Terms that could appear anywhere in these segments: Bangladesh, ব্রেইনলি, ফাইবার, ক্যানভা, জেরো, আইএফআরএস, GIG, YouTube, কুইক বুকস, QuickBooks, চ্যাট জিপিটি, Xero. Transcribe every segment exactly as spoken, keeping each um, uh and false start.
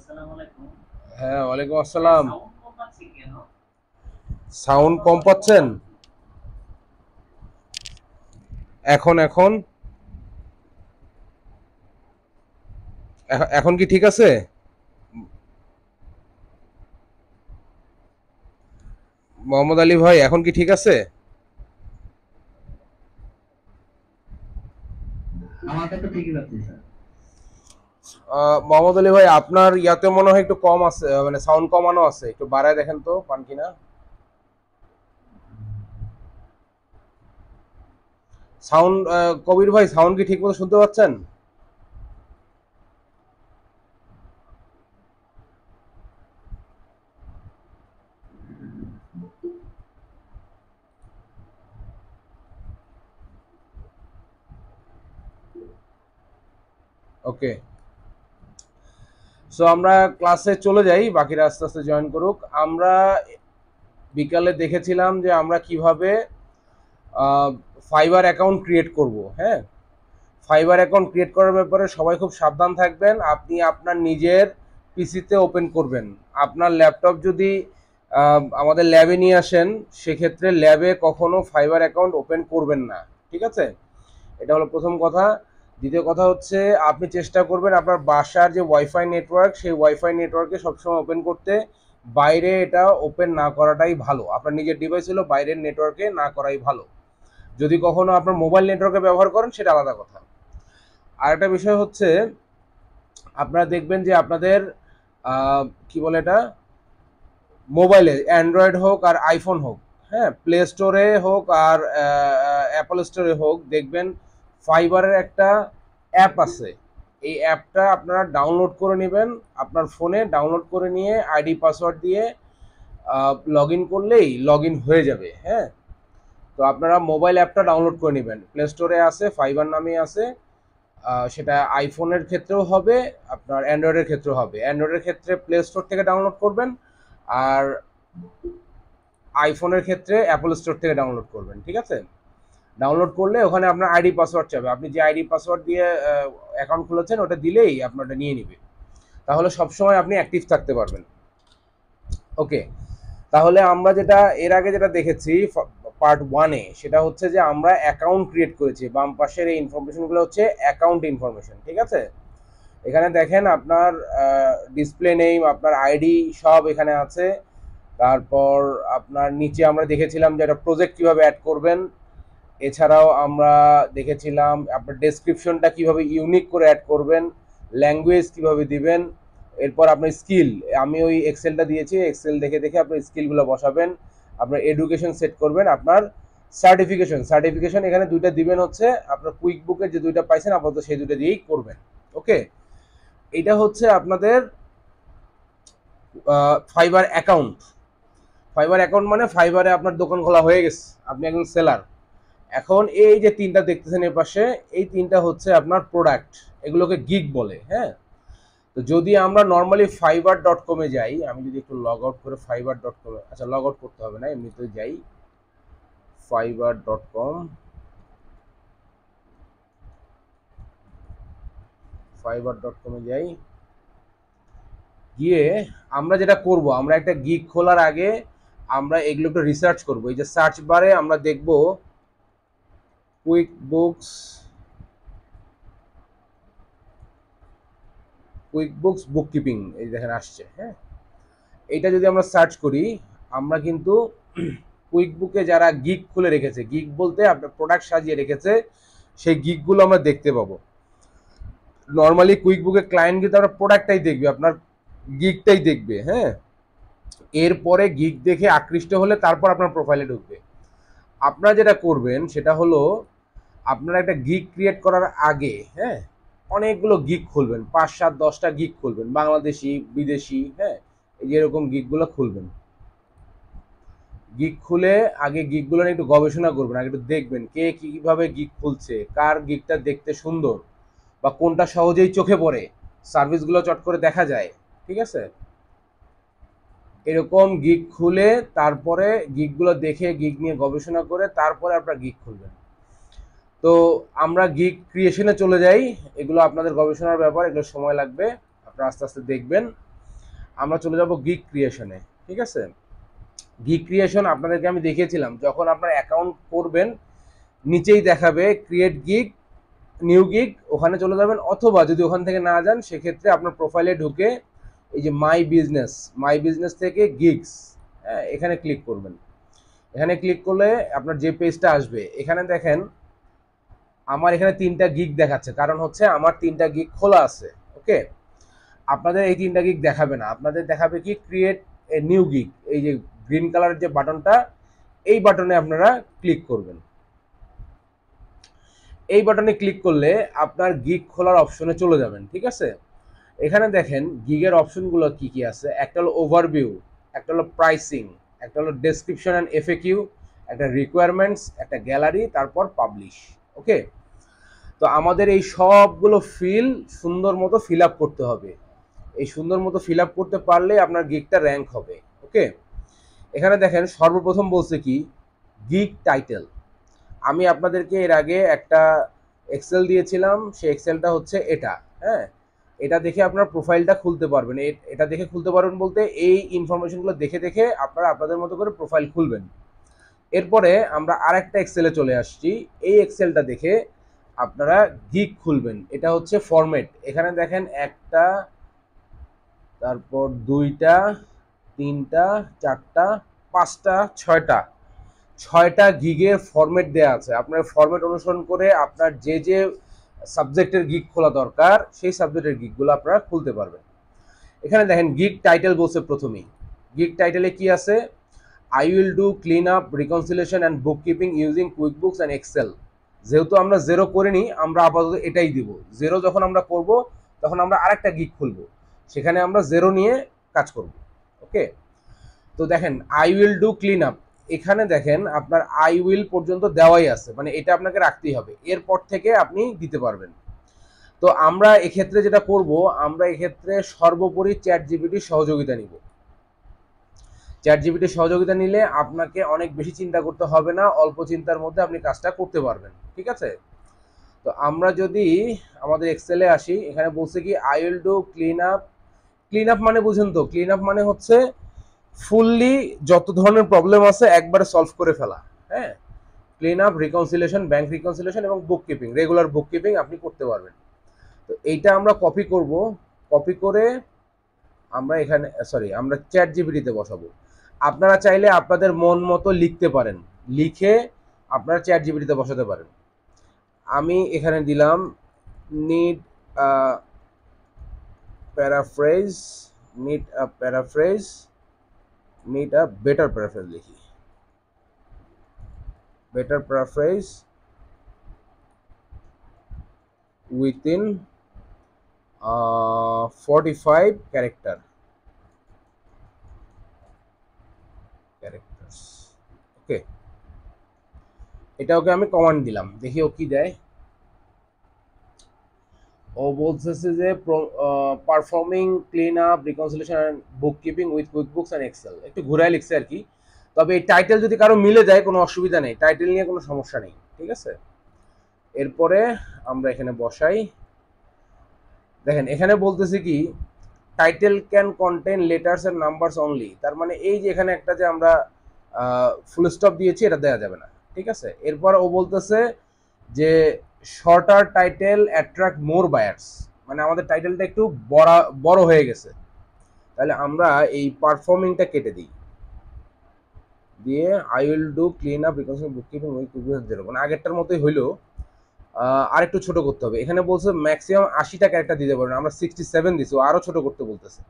আসসালামু আলাইকুম। হ্যাঁ, ওয়ালাইকুম আসসালাম। সাউন্ড কম পাচ্ছেন? এখন এখন এখন কি ঠিক আছে? মোহাম্মদ আলী ভাই, এখন কি ঠিক আছে? মোহাম্মদ আলী ভাই, আপনার ইয়াতে মনে হয় একটু কম আছে, মানে সাউন্ড কমানো আছে, একটু বাড়ায় দেখেন তো পান কিনা। সাউন্ড কবির ভাই, সাউন্ড কি ঠিক মতো শুনতে পাচ্ছেন? ওকে, সো আমরা ক্লাসে চলে যাই, বাকিরা আস্তে আস্তে জয়েন করুক। আমরা বিকালে দেখেছিলাম যে আমরা কিভাবে ফাইবার অ্যাকাউন্ট ক্রিয়েট করব। হ্যাঁ, ফাইবার অ্যাকাউন্ট ক্রিয়েট করার ব্যাপারে সবাই খুব সাবধান থাকবেন। আপনি আপনার নিজের পিসিতে ওপেন করবেন। আপনার ল্যাপটপ যদি আমাদের ল্যাবে নিয়ে আসেন, সেক্ষেত্রে ল্যাবে কখনো ফাইবার অ্যাকাউন্ট ওপেন করবেন না, ঠিক আছে? এটা হলো প্রথম কথা। দ্বিতীয় কথা হচ্ছে, আপনি চেষ্টা করবেন আপনার বাসার যে ওয়াইফাই নেটওয়ার্ক, সেই ওয়াইফাই নেটওয়ার্কে সবসময় ওপেন করতে। বাইরে এটা ওপেন না করাটাই ভালো। আপনার নিজের ডিভাইস হলো, বাইরের নেটওয়ার্কে না করাই ভালো। যদি কখনো আপনার মোবাইল নেটওয়ার্কে ব্যবহার করেন সেটা আলাদা কথা। আর একটা বিষয় হচ্ছে, আপনারা দেখবেন যে আপনাদের কি বলে এটা, মোবাইলে অ্যান্ড্রয়েড হোক আর আইফোন হোক, হ্যাঁ, প্লে স্টোরে হোক আর অ্যাপল স্টোরে হোক, দেখবেন ফাইবারের একটা অ্যাপ আছে। এই অ্যাপটা আপনারা ডাউনলোড করে নেবেন আপনার ফোনে। ডাউনলোড করে নিয়ে আইডি পাসওয়ার্ড দিয়ে লগ ইন করলেই লগ ইন হয়ে যাবে। হ্যাঁ, তো আপনারা মোবাইল অ্যাপটা ডাউনলোড করে নেবেন। প্লে স্টোরে আছে, ফাইবার নামে আছে। সেটা আইফোনের ক্ষেত্রেও হবে, আপনার অ্যান্ড্রয়েডের ক্ষেত্রেও হবে। অ্যান্ড্রয়েডের ক্ষেত্রে প্লে স্টোর থেকে ডাউনলোড করবেন, আর আইফোনের ক্ষেত্রে অ্যাপল স্টোর থেকে ডাউনলোড করবেন, ঠিক আছে? ডাউনলোড করলে ওখানে আপনার আইডি পাসওয়ার্ড চাবে। আপনি যে আইডি পাসওয়ার্ড দিয়ে অ্যাকাউন্ট খুলেছেন ওটা দিলেই আপনারটা নিয়ে নেবে। তাহলে সবসময় আপনি অ্যাক্টিভ থাকতে পারবেন। ওকে, তাহলে আমরা যেটা এর আগে যেটা দেখেছি পার্ট ওয়ানে, সেটা হচ্ছে যে আমরা অ্যাকাউন্ট ক্রিয়েট করেছি। বাম পাশের এই ইনফরমেশনগুলো হচ্ছে অ্যাকাউন্ট ইনফরমেশন, ঠিক আছে? এখানে দেখেন আপনার ডিসপ্লে নেম, আপনার আইডি সব এখানে আছে। তারপর আপনার নিচে আমরা দেখেছিলাম যে একটা প্রজেক্ট কীভাবে অ্যাড করবেন। এছাড়াও আমরা দেখেছিলাম আপনার ডেসক্রিপশনটা কিভাবে ইউনিক করে অ্যাড করবেন, ল্যাঙ্গুয়েজ কিভাবে দিবেন, এরপর আপনার স্কিল, আমি ওই এক্সেলটা দিয়েছি, এক্সেল দেখে দেখে আপনার স্কিলগুলো বসাবেন। আপনার এডুকেশন সেট করবেন, আপনার সার্টিফিকেশন, সার্টিফিকেশন এখানে দুইটা দিবেন, হচ্ছে আপনার কুইক বুকের যে দুইটা পাইছেন আপাতত সেই দুইটা দিয়েই করবেন। ওকে, এটা হচ্ছে আপনাদের ফাইবার অ্যাকাউন্ট। ফাইবার অ্যাকাউন্ট মানে ফাইবারে আপনার দোকান খোলা হয়ে গেছে, আপনি একজন সেলার। এখন এই যে তিনটা দেখতেছেন এর পাশে, এই তিনটা হচ্ছে আপনার প্রোডাক্ট, এগুলোকে গিগ বলে। হ্যাঁ, তো যদি আমরা নর্মালি ফাইবার ডট কমে যাই, আমি যদি একটু লগ আউট করে ফাইবার ডট কমে, আচ্ছা লগ আউট করতে হবে না, এমনিতে যাই ফাইবার dot com, ফাইবার dot কমে যাই। গিয়ে আমরা যেটা করব, আমরা একটা গিগ খোলার আগে আমরা এগুলো একটু রিসার্চ করব। এই যে সার্চ বারে আমরা দেখব QuickBooks, QuickBooks বুককিপিং, এই দেখেন আসছে। হ্যাঁ, এটা যদি আমরা সার্চ করি, আমরা কিন্তু কুইকবুকে যারা গিগ খুলে রেখেছে, গিগ বলতে আপনার প্রোডাক্ট সাজিয়ে রেখেছে, সেই গিগগুলো আমরা দেখতে পাবো। নর্মালি কুইকবুকে ক্লায়েন্ট কিন্তু আপনার প্রোডাক্টটাই দেখবে, আপনার গিগটাই দেখবে। হ্যাঁ, এরপরে গিগ দেখে আকৃষ্ট হলে তারপর আপনার প্রোফাইলে ঢুকবে। আপনারা যেটা করবেন সেটা হলো, আপনারা একটা গিগ ক্রিয়েট করার আগে, হ্যাঁ, অনেকগুলো গিগ খুলবেন, পাঁচ সাত দশটা গিগ খুলবেন, বাংলাদেশি, বিদেশি, হ্যাঁ, এই যেরকম গিগগুলো খুলবেন। গিগ খুলে আগে গিগগুলো নিয়ে একটু গবেষণা করবেন, আগে একটু দেখবেন কে কীভাবে গিগ খুলছে, কার গিগটা দেখতে সুন্দর বা কোনটা সহজেই চোখে পড়ে, সার্ভিসগুলো চট করে দেখা যায়, ঠিক আছে? এরকম গিগ খুলে তারপরে গিগগুলো দেখে গিগ নিয়ে গবেষণা করে তারপরে আপনারা গিগ খুলবেন। তো আমরা গিগ ক্রিয়েশনে চলে যাই। এগুলো আপনাদের গবেষণার ব্যাপার, এগুলো সময় লাগবে, আপনারা আস্তে আস্তে দেখবেন। আমরা চলে যাব গিগ ক্রিয়েশনে। ঠিক আছে, গিগ ক্রিয়েশন আপনাদেরকে আমি দেখিয়েছিলাম, যখন আপনার অ্যাকাউন্ট করবেন নিচেই দেখাবে ক্রিয়েট গিগ, নিউ গিগ, ওখানে চলে যাবেন। অথবা যদি ওখান থেকে না যান সেক্ষেত্রে আপনার প্রোফাইলে ঢুকে এই যে মাই বিজনেস, মাই বিজনেস থেকে গিগস, হ্যাঁ এখানে ক্লিক করবেন। এখানে ক্লিক করলে আপনার যে পেজটা আসবে, এখানে দেখেন আমার এখানে তিনটা গিগ দেখাচ্ছে, কারণ হচ্ছে আমার তিনটা গিগ খোলা আছে। ওকে, আপনাদের এই তিনটা গিগ দেখাবে না, আপনাদের দেখাবে কি ক্রিয়েট এ নিউ গিগ, এই যে গ্রিন কালারের যে বাটনটা, এই বাটনে আপনারা ক্লিক করবেন। এই বাটনে ক্লিক করলে আপনার গিগ খোলার অপশনে চলে যাবেন। ঠিক আছে, এখানে দেখেন গিগের অপশনগুলো কি কি আছে। একটা হলো ওভারভিউ, একটা হলো প্রাইসিং, একটা হলো ডেসক্রিপশন অ্যান্ড এফএকিউ, একটা রিকোয়ারমেন্টস, একটা গ্যালারি, তারপর পাবলিশ। ওকে, তো আমাদের এই সবগুলো ফিল সুন্দর মতো ফিল আপ করতে হবে। এই সুন্দর মতো ফিল আপ করতে পারলে আপনার গিগটা র্যাঙ্ক হবে। ওকে, এখানে দেখেন সর্বপ্রথম বলছে কি গিগ টাইটেল। আমি আপনাদেরকে এর আগে একটা এক্সেল দিয়েছিলাম, সেই এক্সেলটা হচ্ছে এটা। হ্যাঁ, এটা দেখে আপনার প্রোফাইলটা খুলতে পারবেন, এটা দেখে খুলতে পারবেন বলতে এই ইনফরমেশনগুলো দেখে দেখে আপনারা আপনাদের মতো করে প্রোফাইল খুলবেন। এরপরে আমরা আরেকটা এক্সেলে চলে আসছি, এই এক্সেলটা দেখে আপনারা গিগ খুলবেন। এটা হচ্ছে ফরম্যাট, এখানে দেখেন একটা, তারপর দুইটা, তিনটা, চারটা, পাঁচটা, ছয়টা, ছয়টা গিগের ফরম্যাট দেওয়া আছে। আপনার ফরম্যাট অনুসরণ করে আপনার যে যে সাবজেক্টের গিগ খোলা দরকার সেই সাবজেক্টের গিগগুলো আপনারা খুলতে পারবেন। এখানে দেখেন গিগ টাইটেল বলছে প্রথমেই, গিগ টাইটেলে কি আছে, I will do clean up, reconciliation and book keeping using QuickBooks and Excel. যেহেতু আমরা জেরো করিনি, আমরা আপাতত এটাই দিব। জেরো যখন আমরা করব তখন আমরা আরেকটা গিগ খুলব, সেখানে আমরা জেরো নিয়ে কাজ করব। ওকে, তো দেখেন I will do clean up, এখানে দেখেন আপনার আই উইল পর্যন্ত দেওয়াই আছে, মানে এটা আপনাকে রাখতেই হবে, এরপর থেকে আপনি দিতে পারবেন। তো আমরা এক্ষেত্রে যেটা করব, আমরা এক্ষেত্রে সর্বোপরি চ্যাট জিপিটির সহযোগিতা নিব। চ্যাট জিপিটির সহযোগিতা নিলে আপনাকে অনেক বেশি চিন্তা করতে হবে না, অল্প চিন্তার মধ্যে আপনি কাজটা করতে পারবেন। ঠিক আছে, তো আমরা যদি আমাদের এক্সেলে আসি, এখানে বলছে কি I will do clean up. Clean up মানে বুঝুন তো, ক্লিন আপ মানে হচ্ছে ফুললি যত ধরনের প্রবলেম আছে একবারে সলভ করে ফেলা। হ্যাঁ, clean up, reconciliation, bank reconciliation এবং book keeping, regular book keeping আপনি করতে পারবেন। তো এইটা আমরা কপি করব, কপি করে আমরা এখানে সরি আমরা চ্যাট জিপিটিতে বসাবো। আপনারা চাইলে আপনাদের মন মতো লিখতে পারেন, লিখে আপনারা চ্যাট জিপিটিতে বসাতে পারেন। আমি এখানে দিলাম need paraphrase, need paraphrase, need a better paraphrase, লিখি better paraphrase within forty five character characters. Okay, এটা ওকে আমি কমান্ড দিলাম, দেখি ও কি দেয়। ও বলতেছে যে performing clean up, reconciliation and book keeping with কুইক বুকস and Excel, একটু ঘুরাই লিখছে আর কি। তবে এই টাইটেল যদি কারো মিলে যায় কোনো অসুবিধা নেই, টাইটেল নিয়ে কোনো সমস্যা নেই। ঠিক আছে, এরপরে আমরা এখানে বসাই। দেখেন এখানে বলতেছি কি title can contain letters and numbers only, তার মানে এই যে এখানে একটা যে আমরা ফুল স্টপ দিয়েছি এটা দেওয়া যাবে না। ঠিক আছে, এরপর ও বলতেছে যে shorter title attract more buyers, মানে আমাদের টাইটেলটা একটু বড় বড় হয়ে গেছে, তাহলে আমরা এই পারফর্মিংটা কেটে দিই, দিয়ে I will do clean up reconciliation book keeping with QuickBooks Xero, মানে আগেরটার মতোই হইলো, আর একটু ছোটো করতে হবে। এখানে বলছে ম্যাক্সিমাম আশিটা ক্যারেক্টার দিতে পারবেন, আমরা সিক্সটি সেভেন দিচ্ছি, আরও ছোটো করতে বলতেছে।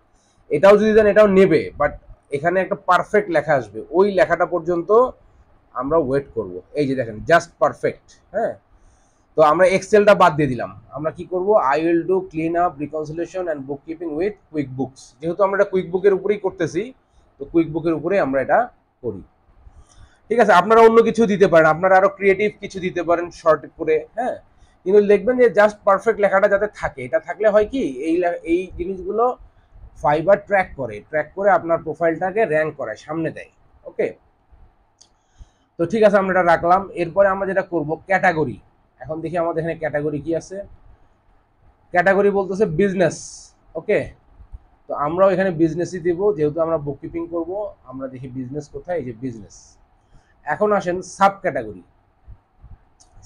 এটাও যদি দেন এটাও নেবে, বাট এখানে একটা পারফেক্ট লেখা আসবে, ওই লেখাটা পর্যন্ত আমরা ওয়েট করব। এই যে দেখেন জাস্ট পারফেক্ট। হ্যাঁ, তো আমরা এক্সেলটা বাদ দিয়ে দিলাম, আমরা কি করব, I will do clean up, reconciliation and book keeping with কুইক বুকস, যেহেতু আমরা এটা কুইক বুকের উপরেই করতেছি, তো কুইক বুকের উপরেই আমরা এটা করি। ঠিক আছে, আপনারা অন্য কিছু দিতে পারেন, আপনারা আরও ক্রিয়েটিভ কিছু দিতে পারেন শর্ট করে। হ্যাঁ, কিন্তু দেখবেন যে জাস্ট পারফেক্ট লেখাটা যাতে থাকে, এটা থাকলে হয় কি এই এই জিনিসগুলো ফাইবার ট্র্যাক করে, ট্র্যাক করে আপনার প্রোফাইলটাকে র্যাঙ্ক করায়, সামনে দেয়। ওকে, তো ঠিক আছে আমরা এটা রাখলাম। এরপরে আমরা যেটা করব ক্যাটাগরি, এখন দেখি আমাদের এখানে ক্যাটাগরি কি আছে। ক্যাটাগরি বলতেছে বিজনেস। ওকে, তো আমরাও এখানে বিজনেসই দেব, যেহেতু আমরা বুককিপিং করব। আমরা দেখি বিজনেস কোথায়, এই যে বিজনেস। এখন আসেন sub category,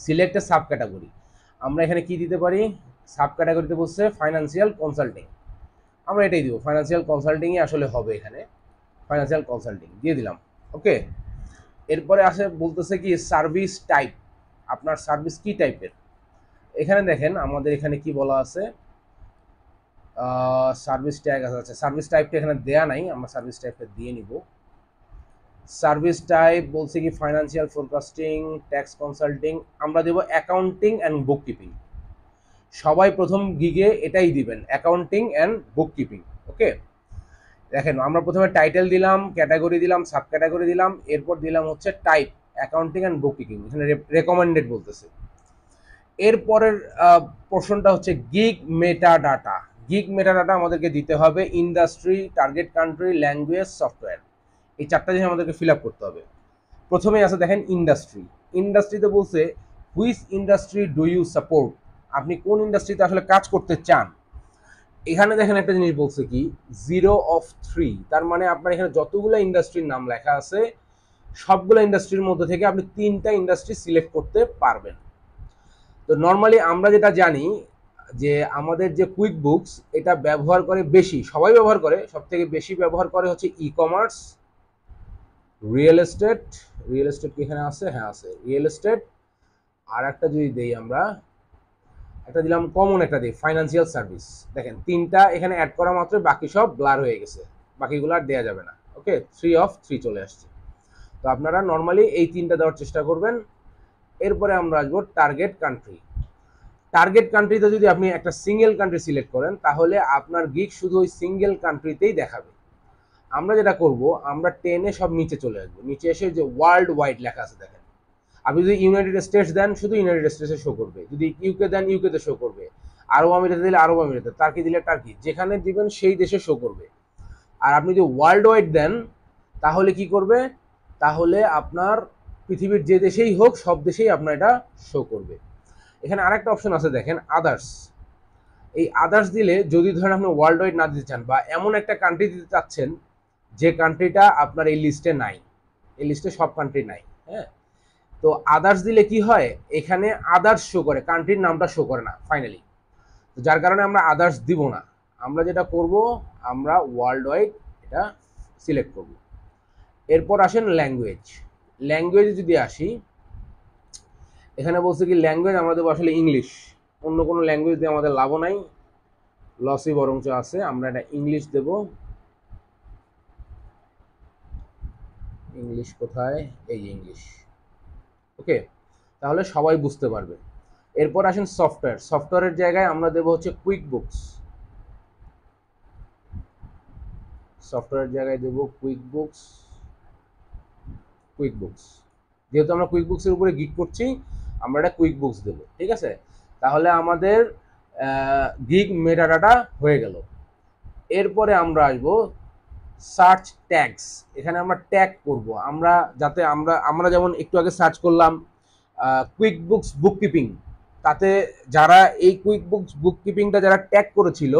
select a sub category. আমরা এখানে কি দিতে পারি? সাব ক্যাটাগরিতে বলছে ফাইন্যান্সিয়াল কনসাল্টিং, আমরা এটাই দিব। ফাইন্যান্সিয়াল কনসাল্টিংই আসলে হবে, এখানে ফাইন্যান্সিয়াল কনসাল্টিং দিয়ে দিলাম। ওকে, এরপরে আসে বলতেছে কি সার্ভিস টাইপ, আপনার সার্ভিস কি টাইপের। এখানে দেখেন আমাদের এখানে কি বলা আছে, সার্ভিস ট্যাগ আছে। আচ্ছা, সার্ভিস টাইপটা এখানে দেয়া নাই, আমরা সার্ভিস টাইপটা দিয়ে নিব। সার্ভিস টাইপ বলছে কি ফাইন্যান্সিয়াল ফোরকাস্টিং, ট্যাক্স কনসাল্টিং। আমরা দেব অ্যাকাউন্টিং অ্যান্ড বুককিপিং। সবাই প্রথম গিগে এটাই দিবেন, অ্যাকাউন্টিং অ্যান্ড বুককিপিং। ওকে, দেখেন আমরা প্রথমে টাইটেল দিলাম, ক্যাটাগরি দিলাম, সাব ক্যাটাগরি দিলাম, এরপর দিলাম হচ্ছে টাইপ অ্যাকাউন্টিং অ্যান্ড বুককিপিং, এখানে রেকমেন্ডেড বলতেছে। এরপরের পোর্শনটা হচ্ছে gig meta data. Gig meta data আমাদেরকে দিতে হবে, industry, target country, language, software, এই চারটা জিনিস আমাদেরকে ফিল আপ করতে হবে। প্রথমেই আছে দেখেন ইন্ডাস্ট্রি। ইন্ডাস্ট্রিতে বলছে which industry do you support, আপনি কোন ইন্ডাস্ট্রিতে আসলে কাজ করতে চান। এখানে দেখেন একটা জিনিস বলছে কি জিরো অফ থ্রি, তার মানে আপনার এখানে যতগুলো ইন্ডাস্ট্রির নাম লেখা আছে সবগুলো ইন্ডাস্ট্রির মধ্যে থেকে আপনি তিনটা ইন্ডাস্ট্রি সিলেক্ট করতে পারবেন। তো নর্মালি আমরা যেটা জানি যে আমাদের যে কুইক বুকস, এটা ব্যবহার করে বেশি, সবাই ব্যবহার করে, সব থেকে বেশি ব্যবহার করে হচ্ছে e commerce, real estate. Real estate কি এখানে আছে? হ্যাঁ আছে রিয়েল এস্টেট। আর একটা যদি দেই, আমরা একটা দিলাম কমন, একটা দিই ফাইন্যান্সিয়াল সার্ভিস। দেখেন তিনটা এখানে অ্যাড করা মাত্র বাকি সব ব্লার হয়ে গেছে, বাকিগুলো আর দেওয়া যাবে না। ওকে, থ্রি অফ থ্রি চলে আসছে। তো আপনারা নর্মালি এই তিনটা দেওয়ার চেষ্টা করবেন। এরপরে আমরা আসবো টার্গেট কান্ট্রি। টার্গেট কান্ট্রিতে যদি আপনি একটা সিঙ্গেল কান্ট্রি সিলেক্ট করেন, তাহলে আপনার গিগ শুধু ওই সিঙ্গেল কান্ট্রিতেই দেখাবে। আমরা যেটা করব, আমরা টেনে সব নিচে চলে আসবো। নিচে এসে যে ওয়ার্ল্ড ওয়াইড লেখা আছে দেখেন, আপনি যদি ইউনাইটেড স্টেটস দেন শুধু ইউনাইটেড স্টেটসে শো করবে, যদি ইউকে দেন ইউকেতে শো করবে, আরব আমিরাতে দিলে আরব আমিরাতে, টার্কি দিলে টার্কি, যেখানে দিবেন সেই দেশে শো করবে। আর আপনি যদি ওয়ার্ল্ড ওয়াইড দেন তাহলে কি করবে, তাহলে আপনার পৃথিবীর যে দেশেই হোক সব দেশেই আপনার এটা শো করবে। এখানে আরেকটা অপশন আছে দেখেন আদার্স। এই আদার্স দিলে যদি ধরেন আপনি ওয়ার্ল্ড ওয়াইড না দিতে চান, বা এমন একটা কান্ট্রি দিতে চাচ্ছেন যে কান্ট্রিটা আপনার এই লিস্টে নাই, এই লিস্টে সব কান্ট্রি নাই, হ্যাঁ, তো আদার্স দিলে কি হয়, এখানে আদার্স শো করে, কান্ট্রির নামটা শো করে না ফাইনালি। তো যার কারণে আমরা আদার্স দিব না, আমরা যেটা করব আমরা ওয়ার্ল্ড ওয়াইড এটা সিলেক্ট করব। এরপর আসেন ল্যাঙ্গুয়েজ। ল্যাঙ্গুয়েজে যদি আসি, এখানে বলছে কি ল্যাঙ্গুয়েজ আমরা দেবো আসলে ইংলিশ, অন্য কোনো ল্যাঙ্গুয়েজ দিয়ে আমাদের লাভও নাই, লসই বরঞ্চ আছে। আমরা এটা ইংলিশ দেব। ইংলিশ কোথায়, এই ইংলিশ। ওকে, তাহলে সবাই বুঝতে পারবে। এরপর আসেন সফটওয়্যার। সফটওয়্যারের জায়গায় আমরা দেব হচ্ছে কুইক বুকস। সফটওয়্যারের জায়গায় দেব কুইক বুকস। কুইক বুকস যেহেতু আমরা কুইক বুকসের উপরে গিগ করছি, আমরা এটা কুইক বুকস দেবো। ঠিক আছে, তাহলে আমাদের গিগ মেটাডাটা হয়ে গেল। এরপরে আমরা আসবো সার্চ ট্যাগস। এখানে আমরা ট্যাগ করব, আমরা যাতে আমরা আমরা যেমন একটু আগে সার্চ করলাম কুইক বুকস বুককিপিং, তাতে যারা এই কুইক বুকস বুককিপিংটা যারা ট্যাগ করেছিল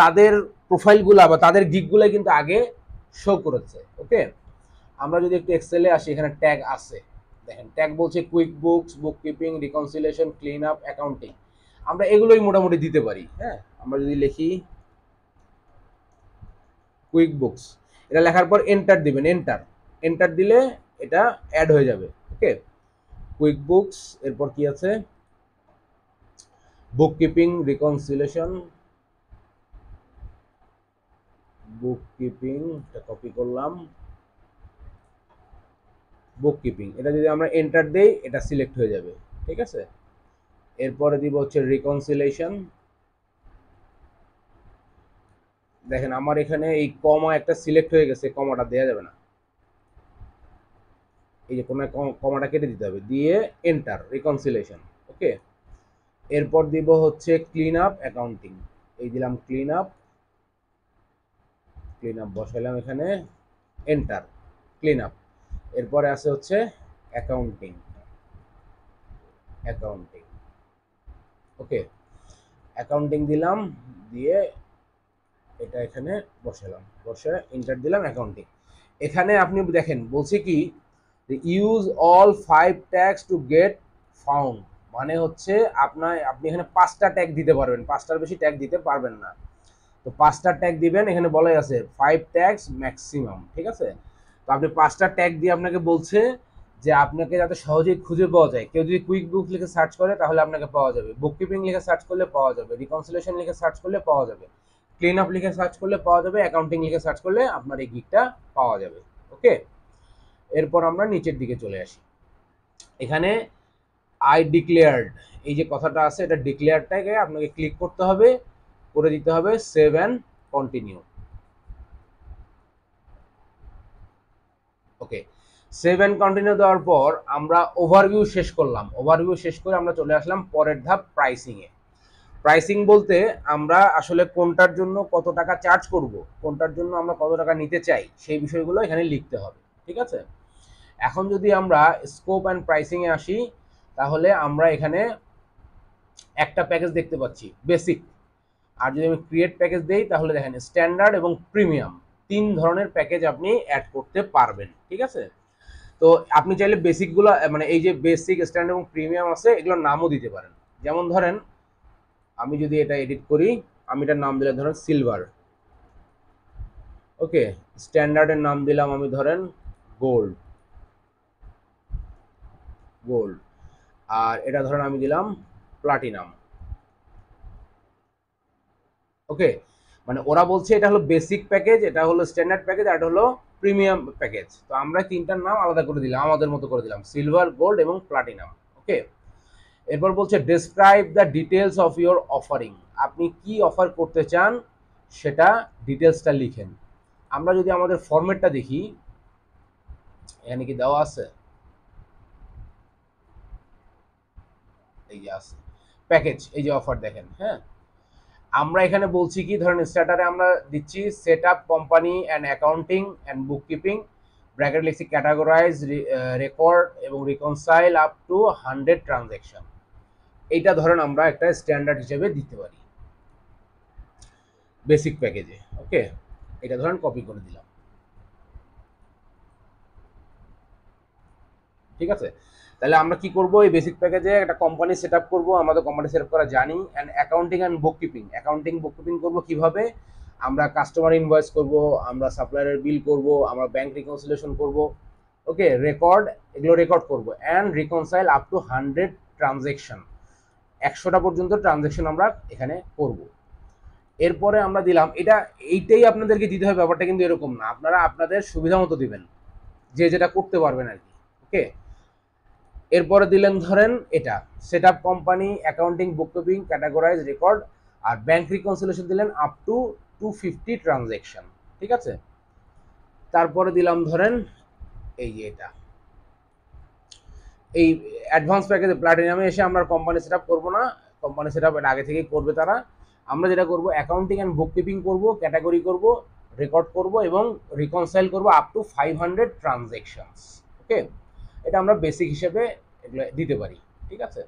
তাদের প্রোফাইলগুলো বা তাদের গিগগুলো কিন্তু আগে শো করেছে। ওকে, আমরা যদি একটু এক্সেলে আসি, এখানে ট্যাগ আছে দেখেন। ট্যাগ বলছে কুইক বুকস, bookkeeping, reconciliation, clean up, accounting. আমরা এগুলোই মোটামুটি দিতে পারি। হ্যাঁ, আমরা যদি লিখি কুইক বুকস, এটা লেখার পর এন্টার দিবেন। এন্টার এন্টার দিলে এটা অ্যাড হয়ে যাবে। ওকে, কুইক বুকস, এরপর কি আছে বুককিপিং, রিকনসিলিয়েশন, বুককিপিং, এটা কপি করলাম, বুককিপিং। এটা যদি আমরা এন্টার দেই এটা সিলেক্ট হয়ে যাবে। ঠিক আছে, এরপরে দিব হচ্ছে রিকনসিলিয়েশন। দেখেন আমার এখানে এই কমা একটা সিলেক্ট হয়ে গেছে, কমাটা দেয়া যাবে না, এই যে কোনো কমাটা কেটে দিতে হবে, দিয়ে এন্টার, রিকনসিলিয়েশন। ওকে, এরপর দিব হচ্ছে ক্লিন আপ, অ্যাকাউন্টিং। এই দিলাম ক্লিন আপ, ক্লিন আপ বসাইলাম এখানে, এন্টার, ক্লিন আপ। এরপরে আছে হচ্ছে অ্যাকাউন্টিং, অ্যাকাউন্টিং। ওকে, অ্যাকাউন্টিং দিলাম, দিয়ে এটা এখানে বসালাম, বসে এন্টার দিলাম অ্যাকাউন্টিং। এখানে আপনি দেখেন বলছি কি use all five tags to get found, মানে হচ্ছে আপনার আপনি এখানে পাঁচটা ট্যাগ দিতে পারবেন, পাঁচটার বেশি ট্যাগ দিতে পারবেন না। তো পাঁচটা ট্যাগ দিবেন, এখানে বলাই আছে ফাইভ ট্যাগস ম্যাক্সিমাম, ঠিক আছে। তো আপনি পাঁচটা ট্যাগ দিয়ে আপনাকে বলছে যে আপনাকে যাতে সহজেই খুঁজে পাওয়া যায়। কেউ যদি কুইক বুক লিখে সার্চ করে তাহলে আপনাকে পাওয়া যাবে, বুক কিপিং লিখে সার্চ করলে পাওয়া যাবে, রিকনসিলেশন লিখে সার্চ করলে পাওয়া যাবে, ক্লিন আপ লিখে সার্চ করলে পাওয়া যাবে, অ্যাকাউন্টিং লিখে সার্চ করলে আপনার এই গিকটা পাওয়া যাবে। ওকে, এরপর আমরা নিচের দিকে চলে আসি। এখানে আই ডিক্লেয়ার্ড এই যে কথাটা আছে, এটা ডিক্লেয়ারটাকে আপনাকে ক্লিক করতে হবে, করে দিতে হবে save and continue. Okay, save and continue দেওয়ার পর আমরা ওভারভিউ শেষ করলাম। ওভারভিউ শেষ করে আমরা চলে আসলাম পরের ধাপ প্রাইসিংয়ে। প্রাইসিং বলতে আমরা আসলে কোনটার জন্য কত টাকা চার্জ করব, কোনটার জন্য আমরা কত টাকা নিতে চাই, সেই বিষয়গুলো এখানে লিখতে হবে, ঠিক আছে। এখন যদি আমরা স্কোপ অ্যান্ড প্রাইসিংয়ে আসি তাহলে আমরা এখানে একটা প্যাকেজ দেখতে পাচ্ছি বেসিক, আর যদি আমি ক্রিয়েট প্যাকেজ দেই তাহলে দেখেন স্ট্যান্ডার্ড এবং প্রিমিয়াম তিন ধরনের প্যাকেজ আপনি অ্যাড করতে পারবেন, ঠিক আছে। তো আপনি চাইলে বেসিকগুলো মানে এই যে বেসিক স্ট্যান্ডার্ড এবং প্রিমিয়াম আছে এগুলোর নামও দিতে পারেন। যেমন ধরেন আমি যদি এটা এডিট করি, আমি এটার নাম দিলাম ধরেন সিলভার, ওকে। স্ট্যান্ডার্ডের নাম দিলাম আমি ধরেন গোল্ড, গোল্ড আর এটা ধরেন আমি দিলাম প্লাটিনাম, ওকে। মানে ওরা বলছে এটা হলো বেসিক প্যাকেজ, এটা হলো স্ট্যান্ডার্ড প্যাকেজ, আর এটা হলো প্রিমিয়াম প্যাকেজ। তো আমরা তিনটার নাম আলাদা করে দিলাম, আমাদের মতো করে দিলাম সিলভার, গোল্ড এবং প্লাটিনাম, ওকে। এরপর বলছে describe the details of your offering, আপনি কি অফার করতে চান সেটা ডিটেলসটা লিখেন। আমরা যদি আমাদের ফরম্যাটটা দেখি এখানে কি দেওয়া আছে, এই যে আছে প্যাকেজ, এই যে অফার দেখেন, হ্যাঁ। আমরা এখানে বলছি কি ধরেন স্টার্টারে আমরা দিচ্ছি set up company and accounting and book keeping, bracket লিখছি ক্যাটাগরাইজ রেকর্ড এবং reconcile up to hundred transaction. এইটা ধরেন আমরা একটা স্ট্যান্ডার্ড হিসেবে দিতে পারি বেসিক প্যাকেজে, ওকে। এটা ধরেন কপি করে দিলাম, ঠিক আছে। তাহলে আমরা কি করব, এই বেসিক প্যাকেজে একটা কোম্পানি সেট আপ করবো, আমাদের কোম্পানি সেট আপ করা জানি, and accounting and book keeping, accounting book keeping করবো কীভাবে, আমরা কাস্টমার ইনভয়েস করব, আমরা সাপ্লায়ারের বিল করব, আমরা ব্যাংক রিকনসিলেশন করব, ওকে। রেকর্ড এগুলো রেকর্ড করব, and reconcile up to hundred transaction, একশোটা পর্যন্ত ট্রানজ্যাকশন আমরা এখানে করব। এরপরে আমরা দিলাম এটা, এইটাই আপনাদেরকে দিতে হবে, ব্যাপারটা কিন্তু এরকম না, আপনারা আপনাদের সুবিধা মতো দিবেন, যে যেটা করতে পারবেন আর কি, ওকে। এরপরে দিলেন ধরেন এটা সেট আপ কোম্পানি, অ্যাকাউন্টিং বুক কিপিং, ক্যাটাগরাইজ রেকর্ড আর ব্যাংক রিকনসিলেশন দিলেন up to two fifty transaction, ঠিক আছে। তারপরে দিলাম ধরেন এই যে এটা, এই অ্যাডভান্স প্যাকেজে প্লাটিনামে এসে আমরা কোম্পানি সেট আপ করবো না, কোম্পানি সেট আপ এটা আগে থেকেই করবে তারা। আমরা যেটা করব অ্যাকাউন্টিং অ্যান্ড বুক কিপিং করবো, ক্যাটাগরি করব, রেকর্ড করব এবং রিকনসাইল করবো up to five hundred transactions, okay. এটা আমরা বেসিক হিসেবে এগুলো দিতে পারি, ঠিক আছে।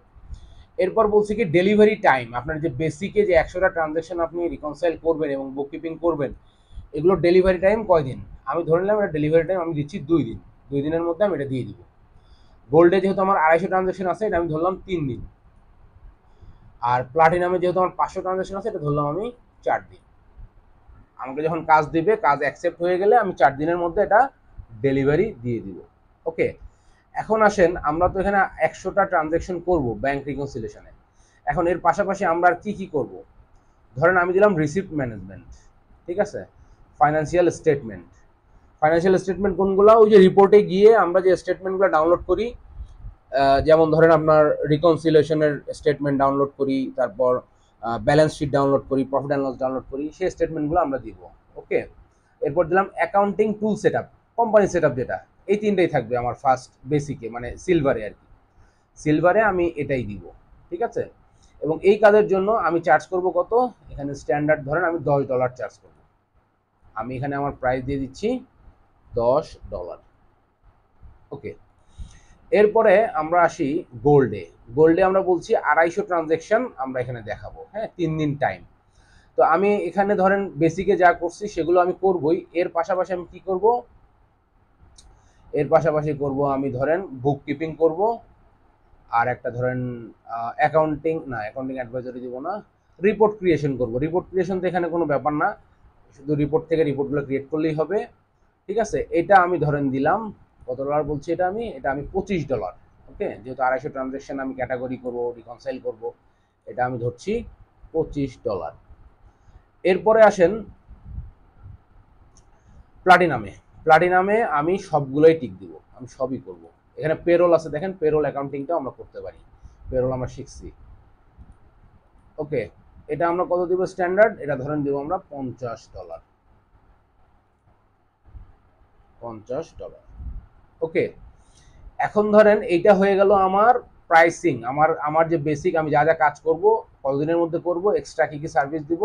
এরপর বলছি কি ডেলিভারি টাইম, আপনার যে বেসিকে যে একশোটা ট্রানজ্যাকশন আপনি রিকনসাইল করবেন এবং বুক কিপিং করবেন, এগুলো ডেলিভারি টাইম কয়দিন, আমি ধরে নিলাম এটা ডেলিভারি টাইম আমি দিচ্ছি দুই দিন, দুই দিনের মধ্যে আমি এটা দিয়ে দিব। গোল্ডে যেহেতু আমার আড়াইশো ট্রানজ্যাকশন আছে এটা আমি ধরলাম তিন দিন, আর প্লাটিনামে যেহেতু আমার পাঁচশো ট্রানজ্যাকশন আছে এটা ধরলাম আমি চার দিন। আমাকে যখন কাজ দেবে, কাজ অ্যাকসেপ্ট হয়ে গেলে আমি চার দিনের মধ্যে এটা ডেলিভারি দিয়ে দিব, ওকে। এখন আসেন আমরা তো এখানে একশোটা ট্রানজ্যাকশন করব ব্যাংক রিকনসিলেশনে, এখন এর পাশাপাশি আমরা আর কী কী করব, ধরেন আমি দিলাম রিসিপ্ট ম্যানেজমেন্ট, ঠিক আছে, ফাইন্যান্সিয়াল স্টেটমেন্ট। ফাইন্যান্সিয়াল স্টেটমেন্ট কোনগুলো, ওই যে রিপোর্টে গিয়ে আমরা যে স্টেটমেন্টগুলো ডাউনলোড করি, যেমন ধরেন আপনার রিকনসিলেশনের স্টেটমেন্ট ডাউনলোড করি, তারপর ব্যালেন্স শিট ডাউনলোড করি, প্রফিট অ্যান্ড লস ডাউনলোড করি, সেই স্টেটমেন্টগুলো আমরা দিব, ওকে। এরপর দিলাম accounting tool set up, company set up, যেটা এই তিনটাই থাকবে আমার ফার্স্ট বেসিকে মানে সিলভারে আর কি, সিলভারে আমি এটাই দিব, ঠিক আছে। এবং এই কাজের জন্য আমি চার্জ করব কত, এখানে স্ট্যান্ডার্ড ধরেন আমি দশ ডলার চার্জ করব, আমি এখানে আমার প্রাইস দিয়ে দিচ্ছি দশ ডলার, ওকে। এরপরে আমরা আসি গোল্ডে, গোল্ডে আমরা বলছি আড়াইশো ট্রানজ্যাকশন আমরা এখানে দেখাবো, হ্যাঁ, তিন দিন টাইম। তো আমি এখানে ধরেন বেসিকে যা করছি সেগুলো আমি করবই, এর পাশাপাশি আমি কি করব, এর পাশাপাশি করব আমি ধরেন বুক কিপিং করব, আর একটা ধরেন অ্যাকাউন্টিং না অ্যাকাউন্টিং অ্যাডভাইজারি দিব না, রিপোর্ট ক্রিয়েশন করব। রিপোর্ট ক্রিয়েশন তো এখানে কোনো ব্যাপার না, শুধু রিপোর্ট থেকে রিপোর্টগুলো ক্রিয়েট করলেই হবে, ঠিক আছে। এটা আমি ধরেন দিলাম কত ডলার বলছি, এটা আমি এটা আমি পঁচিশ ডলার ওকে, যেহেতু আড়াইশো ট্রানজ্যাকশন আমি ক্যাটাগরি করবো রিকনসাইল করব, এটা আমি ধরছি পঁচিশ ডলার। এরপরে আসেন প্লাটিনামে, প্লাটিনামে আমি সবগুলোই টিক দিব, আমি সবই করব। এখানে পেরোল আছে, দেখেন পেরোল অ্যাকাউন্টিংটাও আমরা করতে পারি, পেরোল আমরা শিখছি ওকে। এটা আমরা কত দিব স্ট্যান্ডার্ড, এটা ধরেন দিব আমরা পঞ্চাশ ডলার পঞ্চাশ ডলার ওকে। এখন ধরেন এইটা হয়ে গেল আমার প্রাইসিং, আমার আমার যে বেসিক আমি যা যা কাজ করব, কতদিনের মধ্যে করব, এক্সট্রা কী কী সার্ভিস দিব,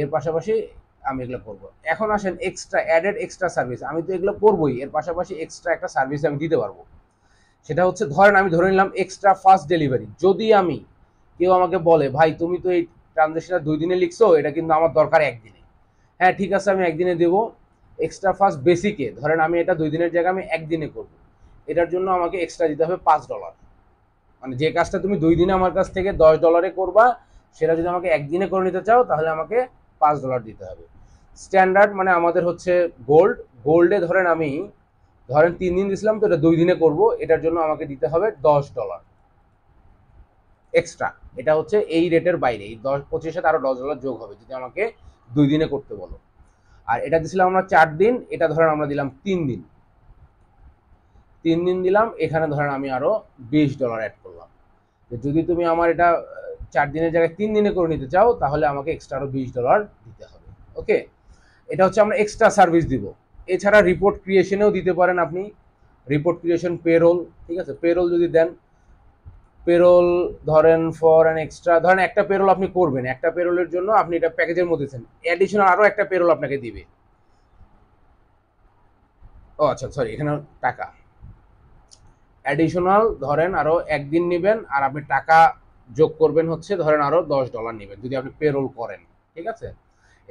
এর পাশাপাশি আমি এগুলো করব। এখন আসেন এক্সট্রা অ্যাডেড এক্সট্রা সার্ভিস, আমি তো এগুলো করবই, এর পাশাপাশি এক্সট্রা একটা সার্ভিস আমি দিতে পারবো। সেটা হচ্ছে ধরেন আমি ধরে নিলাম এক্সট্রা ফাস্ট ডেলিভারি। যদি আমি কেউ আমাকে বলে ভাই তুমি তো এই ট্রানজ্যাকশনটা দুই দিনে লিখছো, এটা কিন্তু আমার দরকার একদিনে, হ্যাঁ ঠিক আছে আমি একদিনে দেবো। এক্সট্রা ফাস্ট বেসিকে ধরেন আমি এটা দুই দিনের জায়গায় আমি একদিনে করব, এটার জন্য আমাকে এক্সট্রা দিতে হবে পাঁচ ডলার। মানে যে কাজটা তুমি দুই দিনে আমার কাছ থেকে দশ ডলারে করবা, সেটা যদি আমাকে একদিনে করে নিতে চাও তাহলে আমাকে পাঁচ ডলার দিতে হবে। স্ট্যান্ডার্ড মানে আমাদের হচ্ছে গোল্ড, গোল্ডে ধরেন আমি ধরেন তিন দিন দিয়েছিলাম, তো এটা দুই দিনে করব, এটার জন্য আমাকে দিতে হবে দশ ডলার এক্সট্রা। এটা হচ্ছে এই রেটের বাইরে, এই দশ পঁচিশের সাথে আরও দশ ডলার যোগ হবে যদি আমাকে দুই দিনে করতে বলো। আর এটা দিয়েছিলাম আমরা চার দিন, এটা ধরেন আমরা দিলাম তিন দিন, তিন দিন দিলাম, এখানে ধরেন আমি আরও বিশ ডলার অ্যাড করলাম। যদি তুমি আমার এটা চার দিনের জায়গায় তিন দিনে করে নিতে চাও তাহলে আমাকে এক্সট্রা আরও বিশ ডলার দিতে হবে ওকে। এটা হচ্ছে আমরা এক্সট্রা সার্ভিস দিব। এছাড়া রিপোর্ট ক্রিয়েশনেও দিতে পারেন আপনি, রিপোর্ট ক্রিয়েশন পেরোল, ঠিক আছে। পেরোল যদি দেন, পেরোল ধরেন ফর অ্যান এক্সট্রা, ধরেন একটা পেরোল আপনি করবেন, একটা পেরোলের জন্য আপনি এটা প্যাকেজের মধ্যে দেন, অ্যাডিশনাল আরও একটা পেরোল আপনাকে দিবে। ও আচ্ছা সরি, এখানে টাকা অ্যাডিশনাল ধরেন আরও একদিন নেবেন, আর আপনি টাকা যোগ করবেন হচ্ছে ধরেন আরও দশ ডলার নেবেন যদি আপনি পেরোল করেন, ঠিক আছে।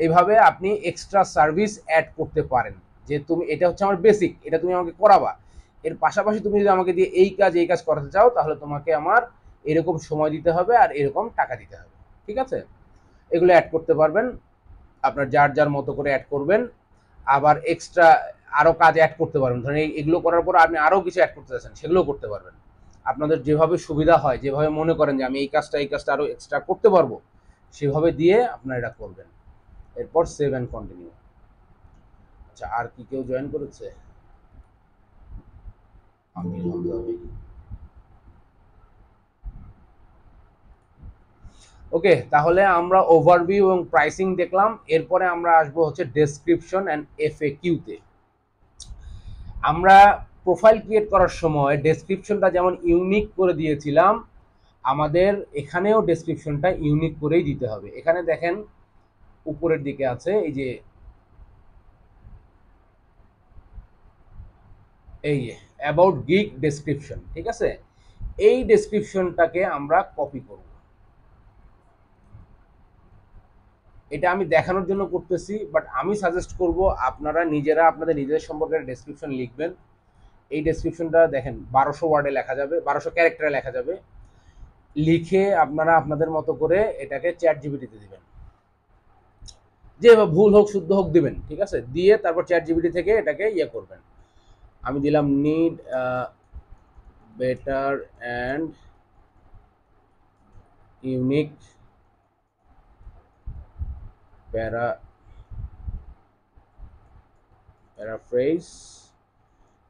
এইভাবে আপনি এক্সট্রা সার্ভিস অ্যাড করতে পারেন, যে তুমি এটা হচ্ছে আমার বেসিক, এটা তুমি আমাকে করাবা, এর পাশাপাশি তুমি যদি আমাকে দিয়ে এই কাজ এই কাজ করাতে চাও তাহলে তোমাকে আমার এরকম সময় দিতে হবে আর এরকম টাকা দিতে হবে, ঠিক আছে। এগুলো অ্যাড করতে পারবেন, আপনার যার যার মতো করে অ্যাড করবেন। আবার এক্সট্রা আরও কাজ অ্যাড করতে পারবেন, ধরেন এগুলো করার পর আপনি আরও কিছু অ্যাড করতে চাচ্ছেন, সেগুলোও করতে পারবেন। আপনাদের যেভাবে সুবিধা হয়, যেভাবে মনে করেন যে আমি এই কাজটা এই কাজটা আরও এক্সট্রা করতে পারবো, সেভাবে দিয়ে আপনারা এটা করবেন। এরপর সেভ অ্যান্ড কন্টিনিউ। আচ্ছা আর কি কেউ জয়েন করেছে? আমি ওকে, তাহলে আমরা ওভারভিউ এবং প্রাইসিং দেখলাম। এরপরে আমরা আসবো হচ্ছে ডেসক্রিপশন অ্যান্ড এফএকিউতে। আমরা প্রোফাইল ক্রিয়েট করার সময় ডেসক্রিপশনটা যেমন ইউনিক করে দিয়েছিলাম, আমাদের এখানেও ডেসক্রিপশনটা ইউনিক করেই দিতে হবে। এখানে দেখেন উপরের দিকে আছে এই যে এই অ্যাবাউট গিগ ডেসক্রিপশন, ঠিক আছে। এই ডেসক্রিপশনটাকে আমরা কপি করব, এটা আমি দেখানোর জন্য করতেছি, বাট আমি সাজেস্ট করব আপনারা নিজেরা আপনাদের নিজেদের সম্পর্কে ডেসক্রিপশন লিখবেন। এই ডেসক্রিপশনটা দেখেন বারোশো ওয়ার্ডে লেখা যাবে, বারোশো ক্যারেক্টারে লেখা যাবে। লিখে আপনারা আপনাদের মতো করে এটাকে চ্যাট জিপিটিতে দিবেন, যে ভুল হোক শুদ্ধ হোক দিবেন, ঠিক আছে। দিয়ে তারপর চ্যাট জিপিটি থেকে এটাকে ইয়ে করবেন। আমি দিলাম need better and unique para paraphrase,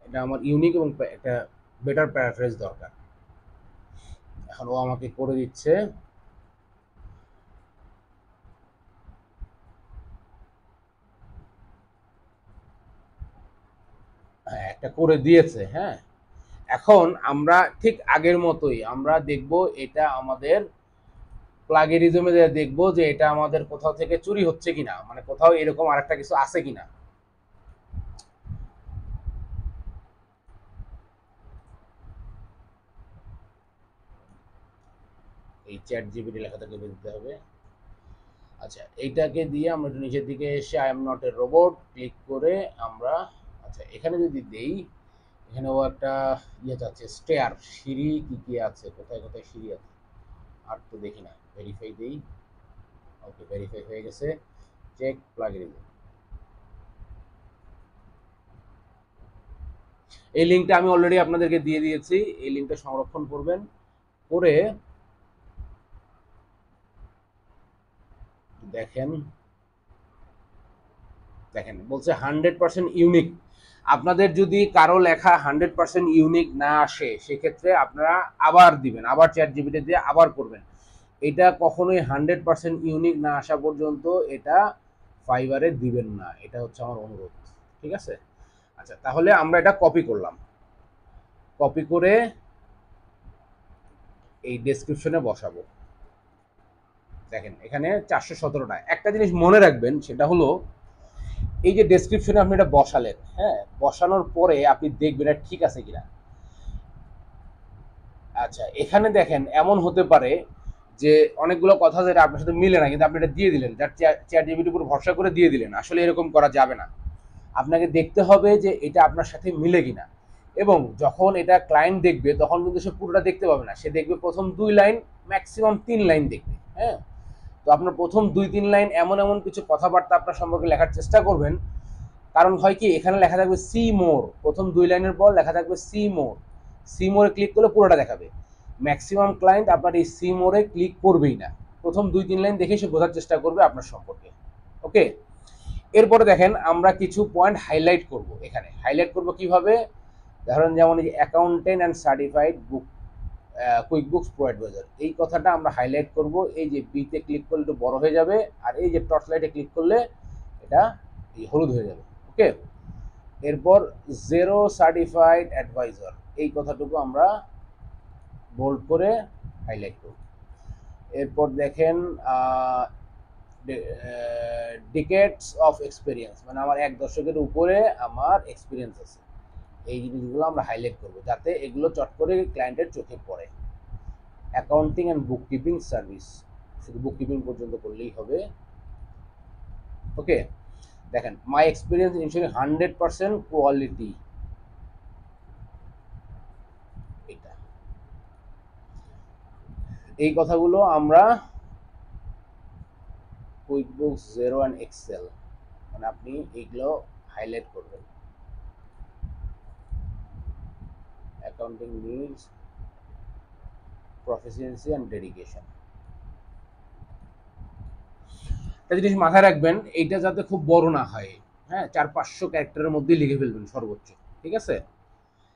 এটা আমার ইউনিক এবং একটা বেটার প্যারাফ্রেজ দরকার। এখন ও আমাকে করে দিচ্ছে, হ্যাঁ একটা করে দিয়েছে। হ্যাঁ এখন আমরা ঠিক আগের মতোই আমরা দেখব, এটা আমাদের প্লাগেরিজমে দেখব যে এটা আমাদের কোথাও থেকে চুরি হচ্ছে কিনা, মানে কোথাও এরকম আর একটা কিছু আছে কিনা। এই চ্যাট জিপিটি লেখাটাকে দিতে হবে। আচ্ছা এইটাকে দিয়ে আমরা একটু নিচের দিকে এসে I am not a robot click করে আমরা আচ্ছা এখানে যদি দেই এখানেও একটা ইয়ে যাচ্ছে স্টেয়ার সিঁড়ি কি কি আছে কোথায় কোথায় সিঁড়ি আছে আর তো দেখি না ভেরিফাই দেই ওকে ভেরিফাই হয়ে গেছে চেক প্লাগ ইন এই লিংকটা আমি অলরেডি আপনাদেরকে দিয়ে দিয়েছি এই লিংকটা সংরক্ষণ করবেন করে দেখেন দেখেন বলছে হান্ড্রেড পার্সেন্ট ইউনিক আপনাদের যদি কারো লেখা হান্ড্রেড পার্সেন্ট ইউনিক না আসে সেক্ষেত্রে আপনারা আবার দিবেন আবার চ্যাট জিপিটি দিয়ে আবার করবেন এটা কখনোই হান্ড্রেড পার্সেন্ট ইউনিক না আসা পর্যন্ত এটা ফাইবারে দিবেন না এটা হচ্ছে আমার অনুরোধ ঠিক আছে আচ্ছা তাহলে আমরা এটা কপি করলাম কপি করে এই ডেসক্রিপশনে বসাবো দেখেন এখানে চারশো সতেরোটা একটা জিনিস মনে রাখবেন সেটা হলো এই যে ডেসক্রিপশনে আপনি এটা বসালেন হ্যাঁ বসানোর পরে আপনি দেখবেন এটা ঠিক আছে কিনা আচ্ছা এখানে দেখেন এমন হতে পারে যে অনেকগুলো কথা যেটা আপনার সাথে মিলে না কিন্তু আপনি এটা দিয়ে দিলেন যার চ্যাট জিপিটির উপর ভরসা করে দিয়ে দিলেন আসলে এরকম করা যাবে না আপনাকে দেখতে হবে যে এটা আপনার সাথে মিলে কিনা এবং যখন এটা ক্লায়েন্ট দেখবে তখন কিন্তু সে পুরোটা দেখতে পাবে না সে দেখবে প্রথম দুই লাইন ম্যাক্সিমাম তিন লাইন দেখবে হ্যাঁ তো আপনার প্রথম দুই তিন লাইন এমন এমন কিছু কথাবার্তা আপনার সম্পর্কে লেখার চেষ্টা করবেন কারণ হয় কি এখানে লেখা থাকবে সি মোর প্রথম দুই লাইনের পর লেখা থাকবে সি মোর সি মোরে ক্লিক করলে পুরোটা দেখাবে ম্যাক্সিমাম ক্লায়েন্ট আপনার এই সি মোরে ক্লিক করবেই না প্রথম দুই তিন লাইন দেখে সে বোঝার চেষ্টা করবে আপনার সম্পর্কে ওকে এরপরে দেখেন আমরা কিছু পয়েন্ট হাইলাইট করব এখানে হাইলাইট করব কিভাবে ধরেন যেমন এই accountant and certified book কুইক বুকস ProAdvisor এই কথাটা আমরা হাইলাইট করব এই যে বিতে ক্লিক করলে একটু বড় হয়ে যাবে আর এই যে টর্চ লাইটে ক্লিক করলে এটা এই হলুদ হয়ে যাবে ওকে এরপর জেরো সার্টিফাইড অ্যাডভাইজার এই কথাটুকু আমরা বোল্ড করে হাইলাইট করব এরপর দেখেন ডিকেডস অফ এক্সপিরিয়েন্স মানে আমার এক দশকের উপরে আমার এক্সপিরিয়েন্স আছে এই জিনিসগুলো আমরা হাইলাইট করব যাতে এগুলো চট করে ক্লায়েন্টের চোখে পড়ে অ্যাকাউন্টিং অ্যান্ড বুককিপিং সার্ভিস শুধু বুককিপিং পর্যন্ত করলেই হবে ওকে দেখেন my experience ensuring hundred percent quality এটা এই কথাগুলো আমরা কুইকবুকস জেরো অ্যান্ড এক্সেল মানে আপনি এইগুলো হাইলাইট করবেন accounting needs proficiency and dedication একটা জিনিস মাথায় রাখবেন এইটা যাতে খুব বড় না হয় হ্যাঁ চার পাঁচশো ক্যারেক্টারের মধ্যে লিখে ফেলবেন সর্বোচ্চ ঠিক আছে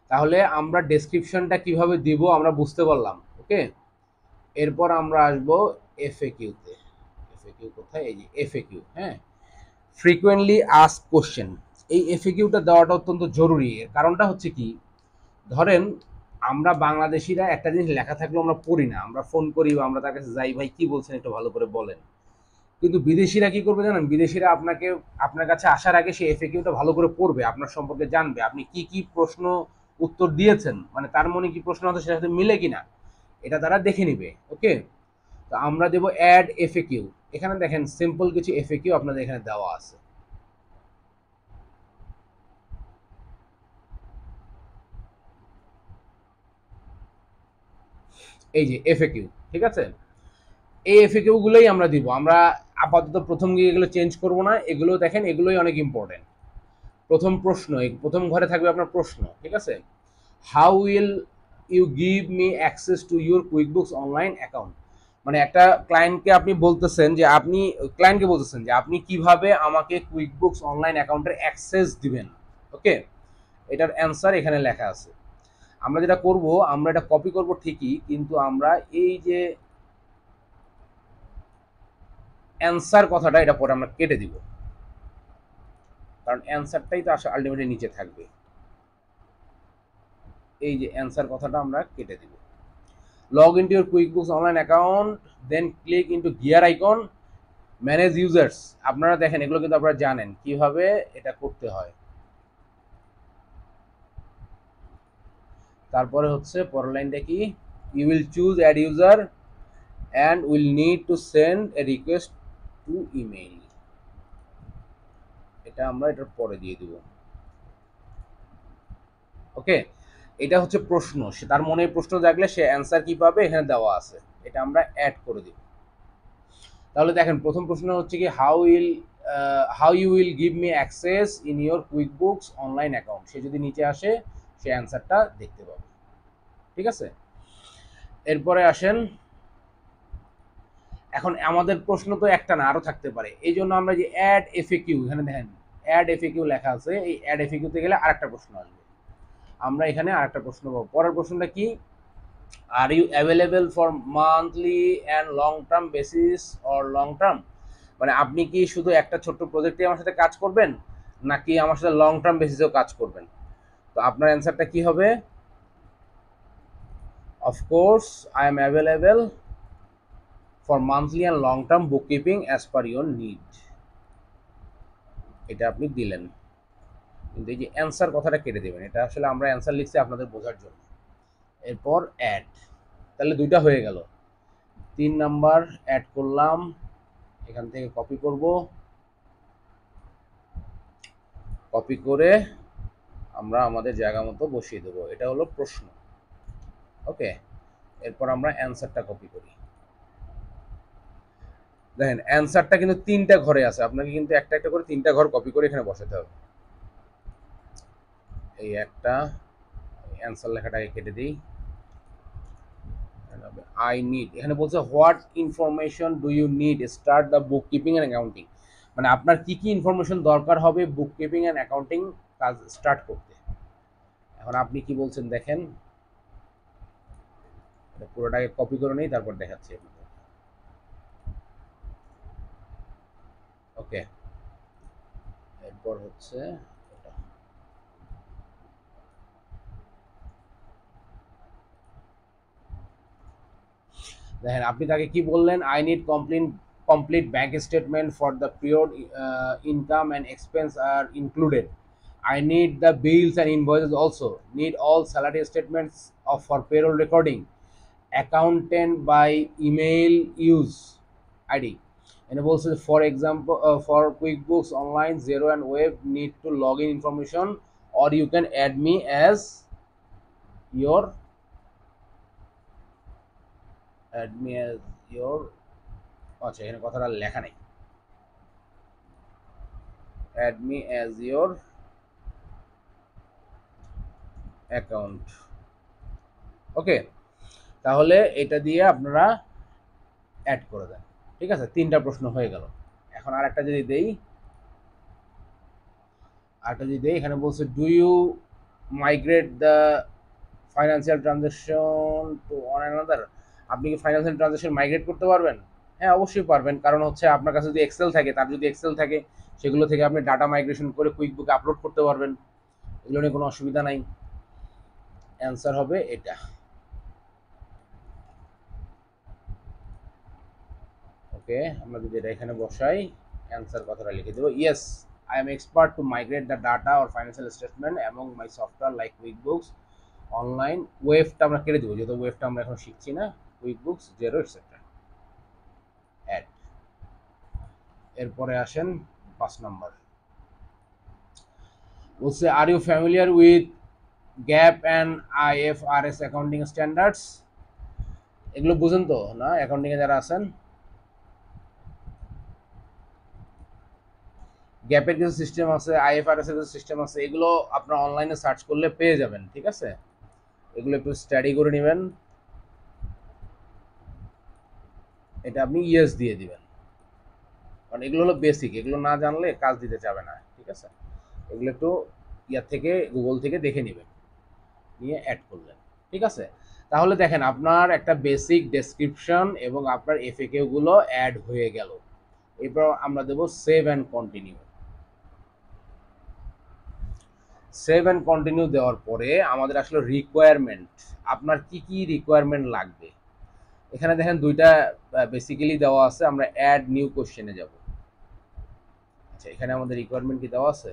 তাহলে আমরা ডেসক্রিপশনটা কিভাবে দিব আমরা বুঝতে পারলাম ওকে এরপর আমরা আসবো এফএকিউতে এফএকিউ কোথায় এই যে এফএকিউ হ্যাঁ ফ্রিকোয়েন্টলি আস্কড কোশ্চেন এই এফএকিউটা দেওয়াটা অত্যন্ত জরুরি এর কারণটা হচ্ছে কি ধরেন আমরা বাংলাদেশিরা একটা জিনিস লেখা থাকলেও আমরা পড়ি না আমরা ফোন করি বা আমরা তার কাছে যাই ভাই কি বলছেন একটু ভালো করে বলেন কিন্তু বিদেশিরা কি করবে জানেন বিদেশিরা আপনাকে আপনার কাছে আসার আগে সেই এফএকিউটা ভালো করে পড়বে আপনার সম্পর্কে জানবে আপনি কি কি প্রশ্ন উত্তর দিয়েছেন মানে তার মনে কি প্রশ্ন আছে সেটার সাথে মিলে কিনা এটা তারা দেখে নেবে ওকে তো আমরা দেব অ্যাড এফএকিউ এখানে দেখেন সিম্পল কিছু এফএকিউ আপনাদের এখানে দেওয়া আছে এই যে এফএকিউ ঠিক আছে এই এফএকিউ গুলোই আমরা দিব আমরা আপাতত প্রথম গিয়ে এগুলো চেঞ্জ করব না এগুলো দেখেন এগুলোই অনেক ইম্পর্টেন্ট প্রথম প্রশ্ন প্রথম ঘরে থাকবে আপনার প্রশ্ন ঠিক আছে how will you give me access to your QuickBooks online account মানে একটা ক্লায়েন্টকে আপনি বলতেছেন যে আপনি ক্লায়েন্টকে বলতেছেন যে আপনি কিভাবে আমাকে কুইকবুকস অনলাইন অ্যাকাউন্টের অ্যাক্সেস দিবেন ওকে এটার অ্যান্সার এখানে লেখা আছে আমরা যেটা করব আমরা এটা কপি করব ঠিকই কিন্তু আমরা এই যে অ্যান্সার কথাটা এটা পরে আমরা কেটে দিব কারণ অ্যান্সারটাই তো আসলে আলটিমেটলি নিচে থাকবে এই যে অ্যান্সার কথাটা আমরা কেটে দিব log into your QuickBooks online account then click into gear icon manage users আপনারা দেখেন এগুলো কিন্তু আপনারা জানেন কিভাবে এটা করতে হয় তারপরে হচ্ছে পরের লাইনটা কি you will choose add user and will need to send a request to email, এটা আমরা এটার পরে দিয়ে দেব। ওকে, এটা হচ্ছে প্রশ্ন, সে তার মনে প্রশ্ন জাগলে সে অ্যান্সার কি পাবে এখানে দেওয়া আছে, এটা আমরা অ্যাড করে দেব। তাহলে দেখেন প্রথম প্রশ্ন হচ্ছে কি how will how you will give me access in your কুইক বুকস online account, সে যদি নিচে আসে সে অ্যান্সারটা দেখতে পাবে। ঠিক আছে, এরপরে আসেন, এখন আমাদের প্রশ্ন তো একটা না আরও থাকতে পারে, এই জন্য আমরা যে অ্যাড এফএকিউ, এখানে দেখেন অ্যাড এফএকিউ লেখা আছে, এই অ্যাড এফএকিউতে গেলে আরেকটা প্রশ্ন আসবে, আমরা এখানে আরেকটা প্রশ্ন পাবো। পরের প্রশ্নটা কি, are you available for monthly and long term basis or long term, মানে আপনি কি শুধু একটা ছোট্ট প্রজেক্টে আমার সাথে কাজ করবেন নাকি আমার সাথে লং টার্ম বেসিসেও কাজ করবেন, তো আপনার অ্যান্সারটা কি হবে, of course I am available for monthly and long term bookkeeping as per your need, এটা আপনি দিলেন, কিন্তু এই যে অ্যান্সার কথাটা কেটে দেবেন, এটা আসলে আমরা অ্যান্সার লিখছি আপনাদের বোঝার জন্য। এরপর অ্যাড, তাহলে দুইটা হয়ে গেল, তিন নাম্বার অ্যাড করলাম, এখান থেকে কপি করব, কপি করে আমরা আমাদের জায়গা মতো বসিয়ে দেবো, এটা হলো প্রশ্ন। ওকে, এরপর আমরা অ্যান্সারটা কপি করি, দেখেন অ্যান্সারটা কিন্তু তিনটা ঘরে আছে, আপনাকে কিন্তু একটা একটা করে তিনটা ঘর কপি করে এখানে বসাতে হবে। এই একটা অ্যান্সার লেখাটাকে কেটে দিই, আই নিড, এখানে বলছে what information do you need start the book keeping and accounting, মানে আপনার কি কি ইনফরমেশন দরকার হবে বুক কিপিং অ্যান্ড অ্যাকাউন্টিং কাজ স্টার্ট করতে। এখন আপনি কি বলছেন দেখেন, পুরোটাকে কপি করে নেই, তারপর দেখাচ্ছি। ওকে, এরপর হচ্ছে এটা, দেখেন আপনি তাকে কি বললেন, I need complete complete bank statement for the period income and expense are included, I need the bills and invoices also, need all salary statements of for payroll recording, accountant by email use ID, and also for example uh, for QuickBooks online Xero and web need to login information, or you can add me as your add me as your acha ekhane kotha ta lekha nei, add me as your account. Okay, tahole eta diye apnara add kore den। ঠিক আছে, তিনটা প্রশ্ন হয়ে গেল। এখন আর একটা যদি দেই, আরেকটা যদি দেই, এখানে বলছে do you migrate the financial transaction to one another, আপনি কি ফাইন্যান্সিয়াল ট্রানজ্যাকশন মাইগ্রেট করতে পারবেন? হ্যাঁ, অবশ্যই পারবেন, কারণ হচ্ছে আপনার কাছে যদি এক্সেল থাকে, তার যদি এক্সেল থাকে সেগুলো থেকে আপনি ডাটা মাইগ্রেশন করে কুইকবুকে আপলোড করতে পারবেন, এগুলো নিয়ে কোনো অসুবিধা নাই। অ্যান্সার হবে এটা। ওকে, আমরা যদি এটা এখানে বসাই, অ্যান্সার কথাটা লিখে দেবো, yes I am expert to migrate the data or financial statement among my software like QuickBooks online, ওয়েবটা আমরা কেটে দেবো যেহেতু ওয়েবটা আমরা এখন শিখছি না, কুইকবুকস জেরো এটসেট্রা অ্যাড। এরপরে আসেন পাঁচ নম্বর, বলছে are you familiar with GAAP and I F R S accounting standards, এগুলো বুঝেন তো না অ্যাকাউন্টিংয়ে যারা আছেন, গ্যাপের কিছু সিস্টেম আছে, আইএফআরএস এর কিছু সিস্টেম আছে, এগুলো আপনারা অনলাইনে সার্চ করলে পেয়ে যাবেন। ঠিক আছে, এগুলো একটু স্টাডি করে নেবেন, এটা আপনি ইয়েস দিয়ে দিবেন, কারণ এগুলো হলো বেসিক, এগুলো না জানলে কাজ দিতে যাবে না। ঠিক আছে, এগুলো একটু ইয়ার থেকে গুগল থেকে দেখে নেবেন, নিয়ে অ্যাড করলেন। ঠিক আছে, তাহলে দেখেন আপনার একটা বেসিক ডেসক্রিপশন এবং আপনার এফএকিউগুলো অ্যাড হয়ে গেল। এরপর আমরা দেবো save and continue, save and continue দেওয়ার পরে আমাদের আসলে রিকোয়ারমেন্ট, আপনার কি কি রিকোয়ারমেন্ট লাগবে, এখানে দেখেন দুইটা বেসিক্যালি দেওয়া আছে, আমরা অ্যাড নিউ কোশ্চেনে যাব। আচ্ছা, এখানে আমাদের রিকোয়ারমেন্ট কি দেওয়া আছে,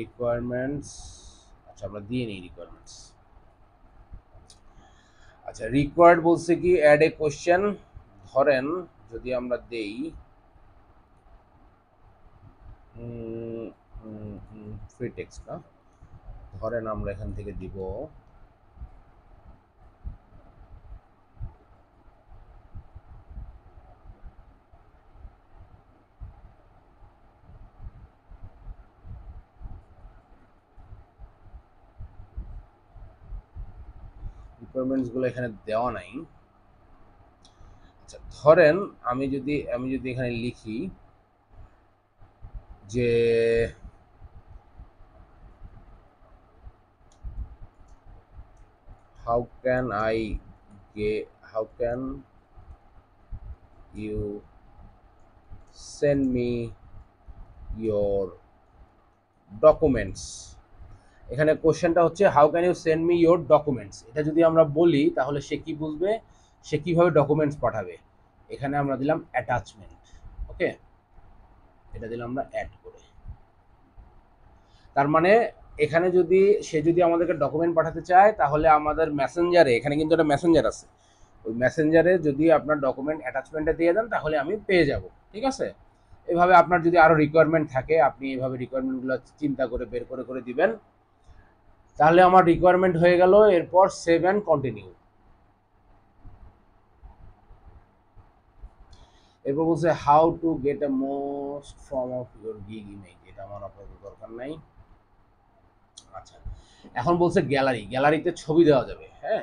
রিকোয়ারমেন্টস, আচ্ছা আমরা দিয়ে নিই রিকোয়ারমেন্টস। আচ্ছা রিকোয়ার্ড বলছে কি অ্যাড এ কোশ্চেন, ধরেন যদি আমরা দেই ফ্রি টেক্সট না, ধরেন আমরা এখান থেকে দিব রিকোয়ারমেন্টস গুলো এখানে দেওয়া নাই। আচ্ছা ধরেন আমি যদি আমি যদি এখানে লিখি যে how can I get how can you send me your documents, এখানে কোশ্চেনটা হচ্ছে how can you send me your documents. এটা যদি আমরা বলি তাহলে সে কি বুঝবে, সে কিভাবে ডকুমেন্টস পাঠাবে। এখানে আমরা দিলাম অ্যাটাচমেন্ট, ওকে এটা দিলাম আমরা অ্যাড করে। তার মানে এখানে যদি সে যদি আমাদেরকে ডকুমেন্ট পাঠাতে চায় তাহলে আমাদের মেসেঞ্জারে, এখানে কিন্তু একটা মেসেঞ্জার আছে, ওই মেসেঞ্জারে যদি আপনার ডকুমেন্ট অ্যাটাচমেন্টে দিয়ে দেন তাহলে আমি পেয়ে যাব। ঠিক আছে, এভাবে আপনার যদি আরও রিকোয়ারমেন্ট থাকে আপনি এভাবে রিকোয়ারমেন্টগুলো চিন্তা করে বের করে করে দিবেন। তাহলে আমার রিকোয়ারমেন্ট হয়ে গেল, এরপর সেভ অ্যান্ড কন্টিনিউ। এরপর বলছে how to get a most form of your gig image, এটা আমার আপাতত দরকার নাই। আচ্ছা এখন বলছে গ্যালারি, গ্যালারিতে ছবি দেওয়া যাবে। হ্যাঁ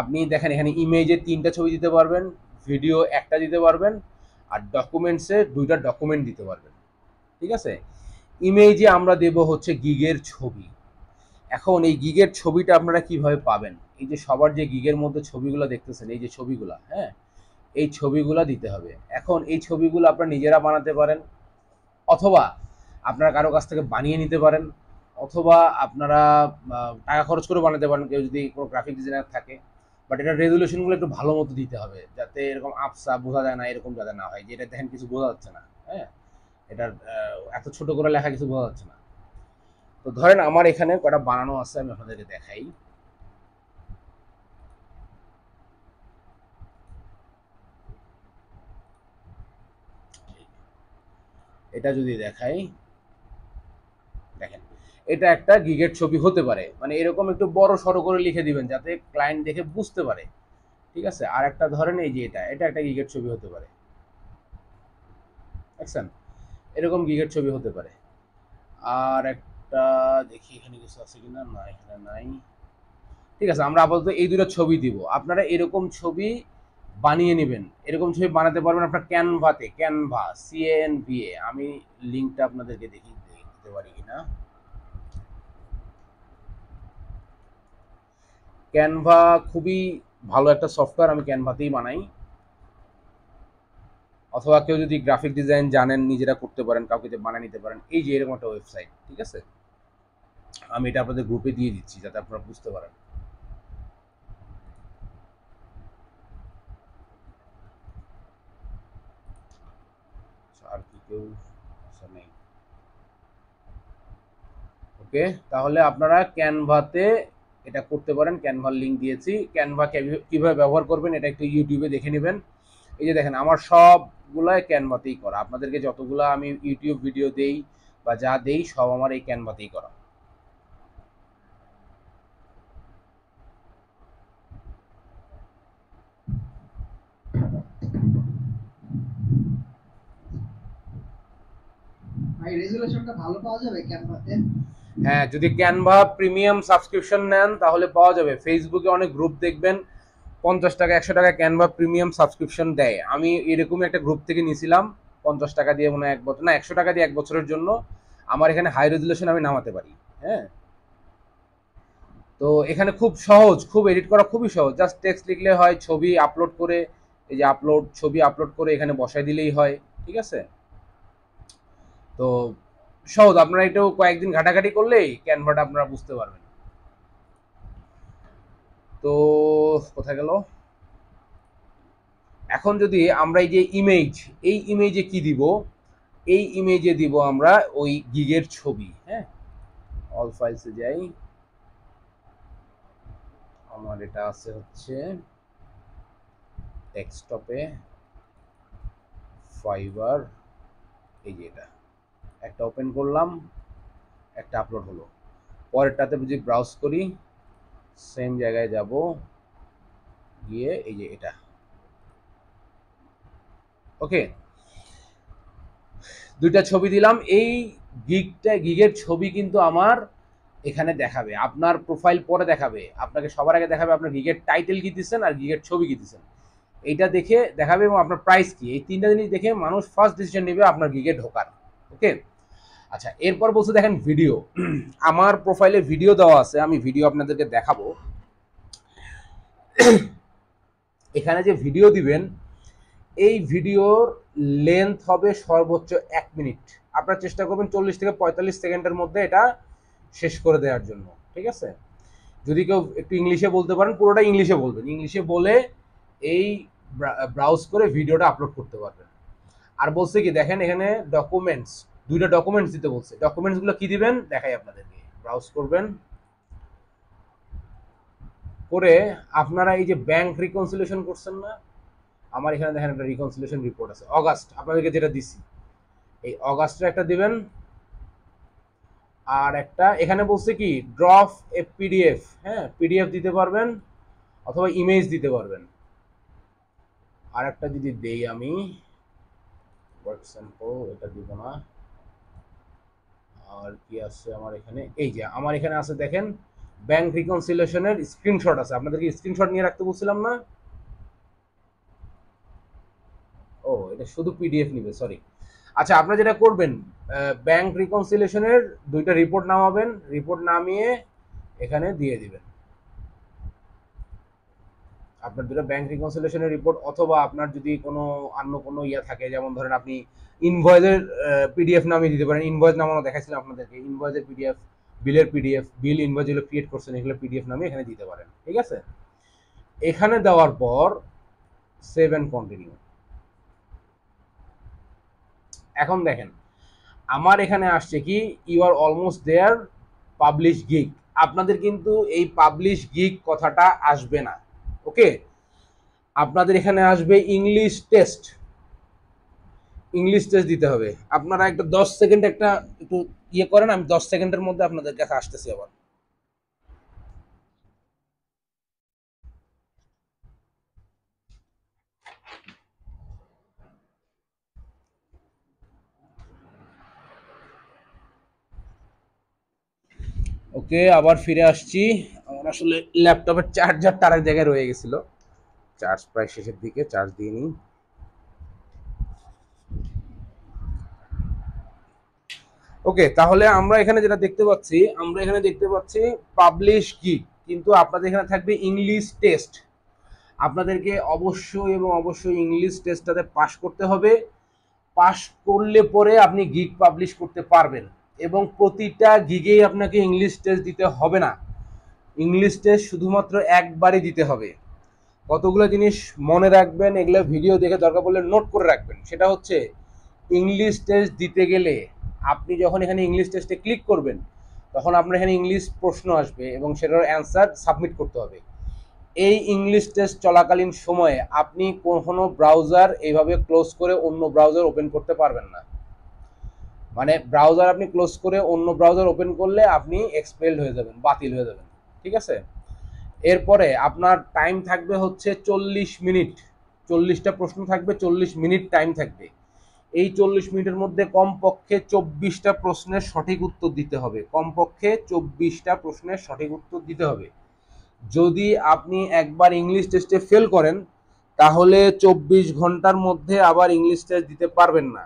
আপনি দেখেন এখানে ইমেজে তিনটা ছবি দিতে পারবেন, ভিডিও একটা দিতে পারবেন, আর ডকুমেন্টসে দুইটা ডকুমেন্ট দিতে পারবেন। ঠিক আছে, ইমেজে আমরা দেব হচ্ছে গিগের ছবি। এখন এই গিগের ছবিটা আপনারা কিভাবে পাবেন, এই যে সবার যে গিগের মধ্যে ছবিগুলো দেখতেছেন, এই যে ছবিগুলো, হ্যাঁ এই ছবিগুলো দিতে হবে। এখন এই ছবিগুলো আপনারা নিজেরা বানাতে পারেন, অথবা আপনারা কারো কাছ থেকে বানিয়ে নিতে পারেন, অথবা আপনারা টাকা খরচ করে বানাতে পারেন কেউ যদি কোনো গ্রাফিক ডিজাইনার থাকে। বাট এটা রেজুলেশনগুলো একটু ভালো মতো দিতে হবে যাতে এরকম আপসা বোঝা যায় না, এরকম যাতে না হয় যে এটা দেখেন কিছু বোঝা যাচ্ছে না। হ্যাঁ এটার এত ছোট করে লেখা কিছু বোঝা যাচ্ছে না। তো ধরেন আমার এখানে কটা বানানো আছে, আমি আপনাদেরকে দেখাই। এটা যদি দেখাই, দেখেন এটা একটা গিগের ছবি হতে পারে, মানে এরকম একটু বড় সড়ো করে লিখে দিবেন যাতে ক্লায়েন্ট দেখে বুঝতে পারে। ঠিক আছে, আর একটা ধরেন এই যে এটা এটা একটা গিগের ছবি হতে পারে, দেখছেন এরকম গিগের ছবি হতে পারে। আর একটা দেখি এখানে কিছু আছে কিনা, না এখানে নাই। ঠিক আছে আমরা আপাতত এই দুটো ছবি দিব, আপনারা এরকম ছবি বানিয়ে নেবেন। এরকম ছবি বানাতে পারবেন আপনার ক্যানভাতে, ক্যানভা C N V A. আমি লিঙ্কটা আপনাদেরকে দেখি দিতে পারি কিনা। ক্যানভা খুবই ভালো একটা সফটওয়্যার, আমি ক্যানভাতেই বানাই। অথবা কেউ যদি গ্রাফিক ডিজাইন জানেন নিজেরা করতে পারেন, কাউকে বানিয়ে নিতে পারেন। এই যে এরকম একটা ওয়েবসাইট, ঠিক আছে আমি এটা আপনাদের গ্রুপে দিয়ে দিচ্ছি যাতে আপনারা বুঝতে পারেন। আর কি কেউ নেই, ওকে তাহলে আপনারা ক্যানভাতে এটা করতে পারেন। ক্যানভার লিঙ্ক দিয়েছি, ক্যানভা কীভাবে ব্যবহার করবেন এটা একটু ইউটিউবে দেখে নেবেন। এই যে দেখেন আমার সবগুলাই ক্যানভাতেই করা, আপনাদেরকে যতগুলো আমি ইউটিউব ভিডিও দেই বা যা দেই সব আমার এই ক্যানভাতেই করা। ভাই রেজুলেশনটা ভালো পাওয়া যাবে ক্যানভাতে? হ্যাঁ যদি ক্যানভা প্রিমিয়াম সাবস্ক্রিপশন নেন তাহলে পাওয়া যাবে। ফেসবুকে অনেক গ্রুপ দেখবেন পঞ্চাশ টাকা একশো টাকা ক্যানভা প্রিমিয়াম সাবস্ক্রিপশন দেয়। আমি এরকমই একটা গ্রুপ থেকে নিয়েছিলাম পঞ্চাশ টাকা দিয়ে, মনে হয় এক বছর না একশো টাকা দিয়ে এক বছরের জন্য। আমার এখানে হাই রেজুলেশন আমি নামাতে পারি। হ্যাঁ তো এখানে খুব সহজ, খুব এডিট করা খুবই সহজ। জাস্ট টেক্সট লিখলে হয়, ছবি আপলোড করে, এই যে আপলোড ছবি আপলোড করে এখানে বসায় দিলেই হয়। ঠিক আছে তো সহজ, আপনারা একটু কয়েকদিন ঘাটাঘাটি করলেই ক্যানভাটা আপনারা বুঝতে পারবেন। তো কোথায় গেল, এখন যদি আমরা এই যে ইমেজ, এই ইমেজে কি দিব, এই ইমেজে দিব আমরা ওই গিগের ছবি। হ্যাঁ all files এ যাই, আমার এটা আছে হচ্ছে ডেস্কটপে ফাইবার, এই যে এটা একটা ওপেন করলাম, একটা আপলোড হলো। পরেরটাতে যদি ব্রাউজ করি সেম জায়গায় যাব, গিয়ে এই যে এটা। ওকে, দুইটা ছবি দিলাম। এই গিগটা, গিগের ছবি কিন্তু আমার এখানে দেখাবে, আপনার প্রোফাইল পরে দেখাবে, আপনাকে সবার আগে দেখাবে আপনার গিগের টাইটেল কি দিচ্ছেন আর গিগের ছবি কি দিচ্ছেন, এইটা দেখে দেখাবে, এবং আপনার প্রাইস কি। এই তিনটা জিনিস দেখে মানুষ ফার্স্ট ডিসিশন নেবে আপনার গিগে ঢোকার। ওকে, আচ্ছা, এরপর বলছে দেখেন ভিডিও, আমার প্রোফাইলে ভিডিও দেওয়া আছে, আমি ভিডিও আপনাদেরকে দেখাবো। এখানে যে ভিডিও দিবেন, এই ভিডিওর লেন্থ হবে সর্বোচ্চ এক মিনিট। আপনারা চেষ্টা করবেন চল্লিশ থেকে পঁয়তাল্লিশ সেকেন্ডের মধ্যে এটা শেষ করে দেওয়ার জন্য, ঠিক আছে? যদি কেউ একটু ইংলিশে বলতে পারেন, পুরোটা ইংলিশে বলবেন, ইংলিশে বলে এই ব্রাউজ করে ভিডিওটা আপলোড করতে পারবেন। আর বলছে কি দেখেন, এখানে ডকুমেন্টস, দুইটা ডকুমেন্টস দিতে বলছে। ডকুমেন্টসগুলো কি দিবেন দেখাই আপনাদেরকে। ব্রাউজ করবেন, করে আপনারা এই যে ব্যাংক রিকনসিলিয়েশন করছেন না, আমার এখানে দেখেন একটা রিকনসিলিয়েশন রিপোর্ট আছে অগাস্ট, আপনাদেরকে যেটা দিছি এই অগাস্টের একটা দিবেন। আর একটা এখানে বলছে কি ড্রপ এ পিডিএফ, হ্যাঁ পিডিএফ দিতে পারবেন অথবা ইমেজ দিতে পারবেন। আর একটা যদি দেই আমি ওয়ার্ড স্যাম্পল, এটা দিব না। আর কি আছে আমার এখানে, এই যে আমার এখানে আছে দেখেন ব্যাংক রিকনসিলিয়েশনের স্ক্রিনশট আছে, আপনাদেরকে স্ক্রিনশট নিয়ে রাখতে বলছিলাম না? ও, এটা শুধু পিডিএফ নেবে, সরি। আচ্ছা, আপনারা যেটা করবেন, ব্যাংক রিকনসিলিয়েশনের দুইটা রিপোর্ট নামাবেন, রিপোর্ট নামিয়ে এখানে দিয়ে দিবেন আপনার দুটো ব্যাংক রিকনসিলিয়েশনের রিপোর্ট, অথবা আপনার যদি কোনো অন্য কোনো ইয়া থাকে, যেমন ধরেন আপনি ইনভয়েসের পিডিএফ নামিয়ে দিতে পারেন। ইনভয়েস নামানো দেখাইছিলাম আপনাদেরকে, ইনভয়েসের পিডিএফ, বিলের পিডিএফ, বিল ইনভয়েস যেগুলো ক্রিয়েট করছেন এগুলো পিডিএফ নামিয়ে এখানে দিতে পারেন, ঠিক আছে? এখানে দেওয়ার পর সেভ অ্যান্ড কন্টিনিউ। এখন দেখেন আমার এখানে আসছে কি you are almost there publish gig. আপনাদের কিন্তু এই পাবলিশ গিগ কথাটা আসবে না, ওকে? আপনাদের এখানে আসবে ইংলিশ টেস্ট, ইংলিশ টেস্ট দিতে হবে। আপনারা একটা দশ সেকেন্ড একটা একটু ইয়ে করেন, আমি দশ সেকেন্ডের মধ্যে আপনাদের কাছে আসতেছি আবার। ওকে, আবার ফিরে আসছি। আমার আসলে ল্যাপটপের চার্জার তার এক জায়গায় রয়ে গেছিল, চার্জ প্রায় শেষের দিকে, চার্জ দিয়ে নিই। ওকে, তাহলে আমরা এখানে যেটা দেখতে পাচ্ছি, আমরা এখানে দেখতে পাচ্ছি পাবলিশ গিগ, কিন্তু আপনাদের এখানে থাকবে ইংলিশ টেস্ট। আপনাদেরকে অবশ্যই এবং অবশ্যই ইংলিশ টেস্টটাতে পাস করতে হবে। পাস করলে পরে আপনি গিগ পাবলিশ করতে পারবেন, এবং প্রতিটা গিগেই আপনাকে ইংলিশ টেস্ট দিতে হবে না। ইংলিশ টেস্ট শুধুমাত্র একবারই দিতে হবে। কতগুলো জিনিস মনে রাখবেন, এগুলো ভিডিও দেখে দরকার পড়লে নোট করে রাখবেন। সেটা হচ্ছে ইংলিশ টেস্ট দিতে গেলে আপনি যখন এখানে ইংলিশ টেস্টে ক্লিক করবেন, তখন আপনার এখানে ইংলিশ প্রশ্ন আসবে এবং সেটার অ্যান্সার সাবমিট করতে হবে। এই ইংলিশ টেস্ট চলাকালীন সময়ে আপনি কোনো ব্রাউজার এইভাবে ক্লোজ করে অন্য ব্রাউজার ওপেন করতে পারবেন না। মানে ব্রাউজার আপনি ক্লোজ করে অন্য ব্রাউজার ওপেন করলে আপনি এক্সপেলড হয়ে যাবেন, বাতিল হয়ে যাবেন, ঠিক আছে? এরপরে আপনার টাইম থাকবে হচ্ছে চল্লিশ মিনিট, চল্লিশটা প্রশ্ন থাকবে, চল্লিশ মিনিট টাইম থাকবে। এই চল্লিশ মিনিটের মধ্যে কমপক্ষে চব্বিশটা প্রশ্নের সঠিক উত্তর দিতে হবে, কমপক্ষে চব্বিশটা প্রশ্নের সঠিক উত্তর দিতে হবে। যদি আপনি একবার ইংলিশ টেস্টে ফেল করেন, তাহলে চব্বিশ ঘন্টার মধ্যে আবার ইংলিশ টেস্ট দিতে পারবেন না,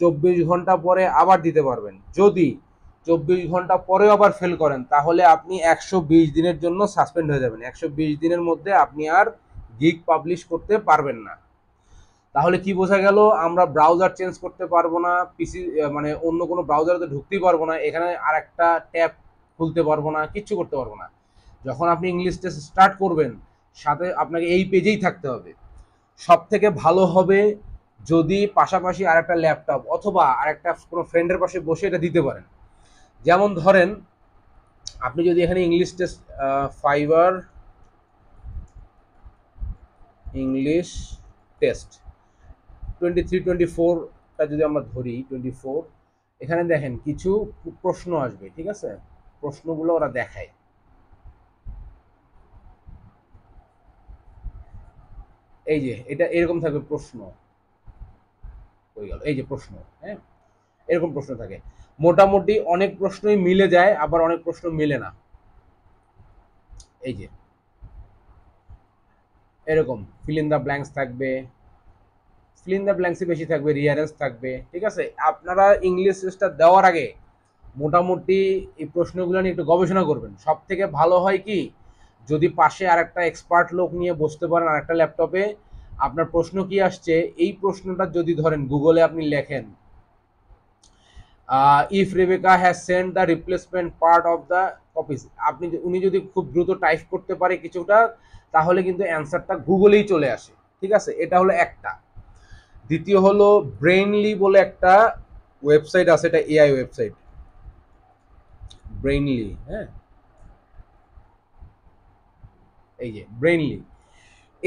চব্বিশ ঘন্টা পরে আবার দিতে পারবেন। যদি চব্বিশ ঘন্টা পরেও আবার ফেল করেন, তাহলে আপনি একশো বিশ দিনের জন্য সাসপেন্ড হয়ে যাবেন। একশো বিশ দিনের মধ্যে আপনি আর গিগ পাবলিশ করতে পারবেন না। তাহলে কি বোঝা গেল? আমরা ব্রাউজার চেঞ্জ করতে পারবো না, পিসি মানে অন্য কোনো ব্রাউজারে তো ঢুকতেই পারবো না, এখানে আর একটা ট্যাব খুলতে পারবো না, কিচ্ছু করতে পারবো না। যখন আপনি ইংলিশ টেস্ট স্টার্ট করবেন, সাথে আপনাকে এই পেজেই থাকতে হবে। সব থেকে ভালো হবে যদি পাশাপাশি আর একটা ল্যাপটপ অথবা আর একটা কোনো ফ্রেন্ডের পাশে বসে এটা দিতে পারেন। যেমন ধরেন আপনি যদি এখানে English test ফাইবার English test twenty three twenty four টা যদি আমরা ধরি টোয়েন্টি ফোর, এখানে দেখেন কিছু প্রশ্ন আসবে, ঠিক আছে? প্রশ্নগুলো ওরা দেখায়। এই যে এটা এরকম থাকবে প্রশ্ন, এই যে প্রশ্ন, হ্যাঁ এরকম প্রশ্ন থাকে। মোটামুটি অনেক প্রশ্নই মিলে যায়, আবার অনেক প্রশ্ন মিলে না। এই যে এরকম ফিল ইন দা ব্ল্যাঙ্কস থাকবে, ফিল ইন দা ব্ল্যাঙ্কসই বেশি থাকবে, রিয়ারেন্স থাকবে, ঠিক আছে? আপনারা ইংলিশ টেস্টটা দেওয়ার আগে মোটামুটি এই প্রশ্নগুলো নিয়ে একটু গবেষণা করবেন। সব থেকে ভালো হয় কি যদি পাশে আর একটা এক্সপার্ট লোক নিয়ে বসতে পারেন আর একটা ল্যাপটপে, আপনার প্রশ্ন কি আসছে এই প্রশ্নটা যদি ধরেন গুগলে আপনি লেখেন if Rebecca has sent the replacement part of the copies, আপনি উনি যদি খুব দ্রুত টাইপ করতে পারে কিছুটা, তাহলে কিন্তু অ্যান্সারটা গুগলেই চলে আসে, ঠিক আছে? এটা হলো একটা। দ্বিতীয় হলো ব্রেইনলি বলে একটা ওয়েবসাইট আছে, এটা এআই ওয়েবসাইট ব্রেইনলি, হ্যাঁ এই যে ব্রেইনলি।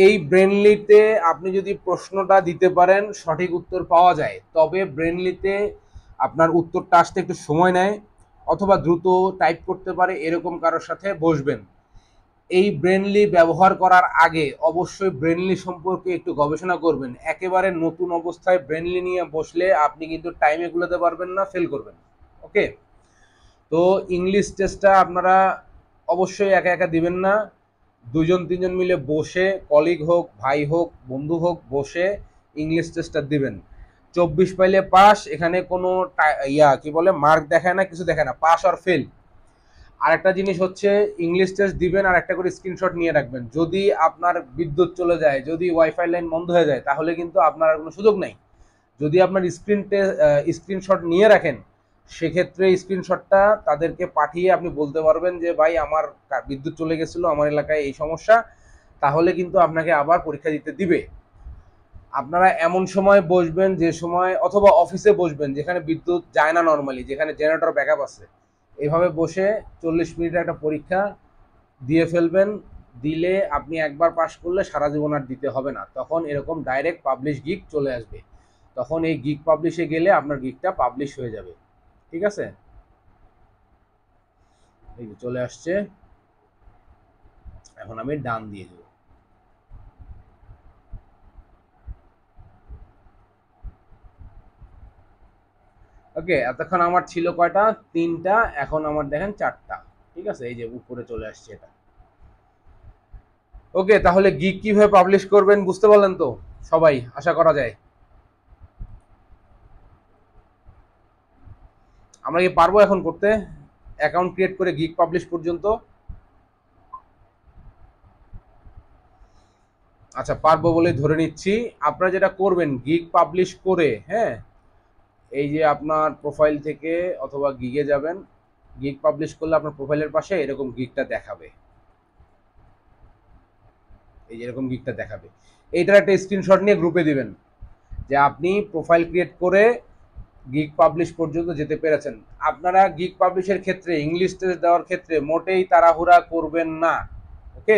এই ব্রেইনলিতে আপনি যদি প্রশ্নটা দিতে পারেন সঠিক উত্তর পাওয়া যায়, তবে ব্রেইনলিতে আপনার উত্তরটা আসতে একটু সময় নেয়, অথবা দ্রুত টাইপ করতে পারে এরকম কারোর সাথে বসবেন। এই ব্রেইনলি ব্যবহার করার আগে অবশ্যই ব্রেইনলি সম্পর্কে একটু গবেষণা করবেন। একেবারে নতুন অবস্থায় ব্রেইনলি নিয়ে বসলে আপনি কিন্তু টাইমে গুলাতে পারবেন না, ফেল করবেন। ওকে, তো ইংলিশ টেস্টটা আপনারা অবশ্যই একা একা দিবেন না, দুজন তিনজন মিলে বসে, কলিগ হোক, ভাই হোক, বন্ধু হোক, বসে ইংলিশ টেস্টটা দিবেন। চব্বিশ পাইলে পাস, এখানে কোনো ইয়া কি বলে মার্ক দেখায় না, কিছু দেখায় না, পাস আর ফেল। আরেকটা জিনিস হচ্ছে ইংলিশ টেস্ট দিবেন আর একটা করে স্ক্রিনশট নিয়ে রাখবেন। যদি আপনার বিদ্যুৎ চলে যায়, যদি ওয়াইফাই লাইন বন্ধ হয়ে যায়, তাহলে কিন্তু আপনার আর কোনো সুযোগ নাই। যদি আপনার স্ক্রিন টেস্ট স্ক্রিনশট নিয়ে রাখেন, সেক্ষেত্রে স্ক্রিনশটটা তাদেরকে পাঠিয়ে আপনি বলতে পারবেন যে ভাই আমার বিদ্যুৎ চলে গেছিলো, আমার এলাকায় এই সমস্যা, তাহলে কিন্তু আপনাকে আবার পরীক্ষা দিতে দিবে। আপনারা এমন সময় বসবেন যে সময়, অথবা অফিসে বসবেন যেখানে বিদ্যুৎ যায় না নর্মালি, যেখানে জেনারেটর ব্যাকআপ আছে, এভাবে বসে চল্লিশ মিনিটের একটা পরীক্ষা দিয়ে ফেলবেন। দিলে আপনি একবার পাশ করলে সারা জীবন আর দিতে হবে না, তখন এরকম ডাইরেক্ট পাবলিশ গিগ চলে আসবে, তখন এই গিগ পাবলিশে গেলে আপনার গিগটা পাবলিশ হয়ে যাবে, ঠিক আছে? এই যে চলে আসছে, এখন আমি ডান দিয়ে দেব। ওকে, এতক্ষণ আমার ছিল কয়টা? তিনটা, এখন আমার দেখেন চারটা, ঠিক আছে? এই যে উপরে চলে আসছে এটা। ওকে, তাহলে গিগ কিভাবে পাবলিশ করবেন বুঝতে পারলেন তো সবাই, আশা করা যায়? আমরা কি পারবো এখন করতে অ্যাকাউন্ট ক্রিয়েট করে গিগ পাবলিশ পর্যন্ত? আচ্ছা, পারবো বলে ধরে নিচ্ছি। আপনারা যেটা করবেন গিগ পাবলিশ করে, হ্যাঁ এই যে আপনার প্রোফাইল থেকে অথবা গিগে যাবেন, গিগ পাবলিশ করলে আপনার প্রোফাইলের পাশে এরকম গিগটা দেখাবে, এই যে এরকম গিগটা দেখাবে। এইটার একটা স্ক্রিনশট নিয়ে গ্রুপে দিবেন যে আপনি প্রোফাইল ক্রিয়েট করে গিগ পাবলিশ পর্যন্ত যেতে পেরেছেন। আপনারা গিগ পাবলিশের ক্ষেত্রে, ইংলিশ টেস্ট দেওয়ার ক্ষেত্রে মোটেই তাড়াহুড়া করবেন না। ওকে,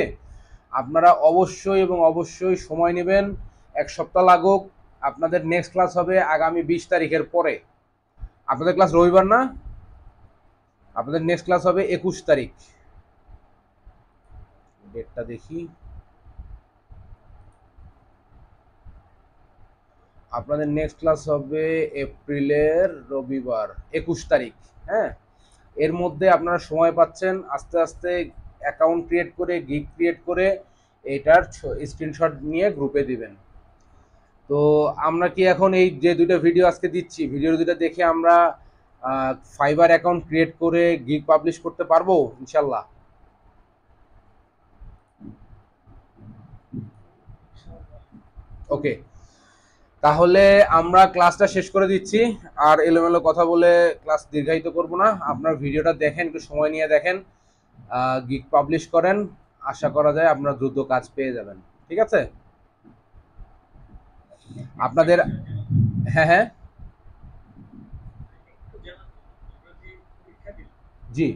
আপনারা অবশ্যই এবং অবশ্যই সময় নেবেন, এক সপ্তাহ লাগুক। আপনাদের নেক্সট ক্লাস হবে আগামী বিশ তারিখের পরে। আপনাদের ক্লাস রবিবার না? আপনাদের নেক্সট ক্লাস হবে একুশ তারিখ, ডেটটা দেখি। আপনাদের নেক্সট ক্লাস হবে এপ্রিলের রবিবার একুশ তারিখ, হ্যাঁ। এর মধ্যে আপনারা সময় পাচ্ছেন আস্তে আস্তে অ্যাকাউন্ট ক্রিয়েট করে, গিগ ক্রিয়েট করে, এটার স্ক্রিনশট নিয়ে গ্রুপে দিবেন। তো আমরা কি এখন এই যে দুইটা ভিডিও আজকে দিচ্ছি, ভিডিও দুইটা দেখে আমরা ফাইবার অ্যাকাউন্ট ক্রিয়েট করে গিগ পাবলিশ করতে পারবো ইনশাল্লাহ? ওকে, তাহলে আমরা ক্লাসটা শেষ করে দিচ্ছি, আর এলোমেলো কথা বলে ক্লাস দীর্ঘায়িত করব না। আপনার ভিডিওটা দেখেন, একটু সময় নিয়ে দেখেন, গিগ পাবলিশ করেন, আশা করা যায় আপনারা দ্রুত কাজ পেয়ে যাবেন, ঠিক আছে? আপনাদের হ্যাঁ হ্যাঁ জি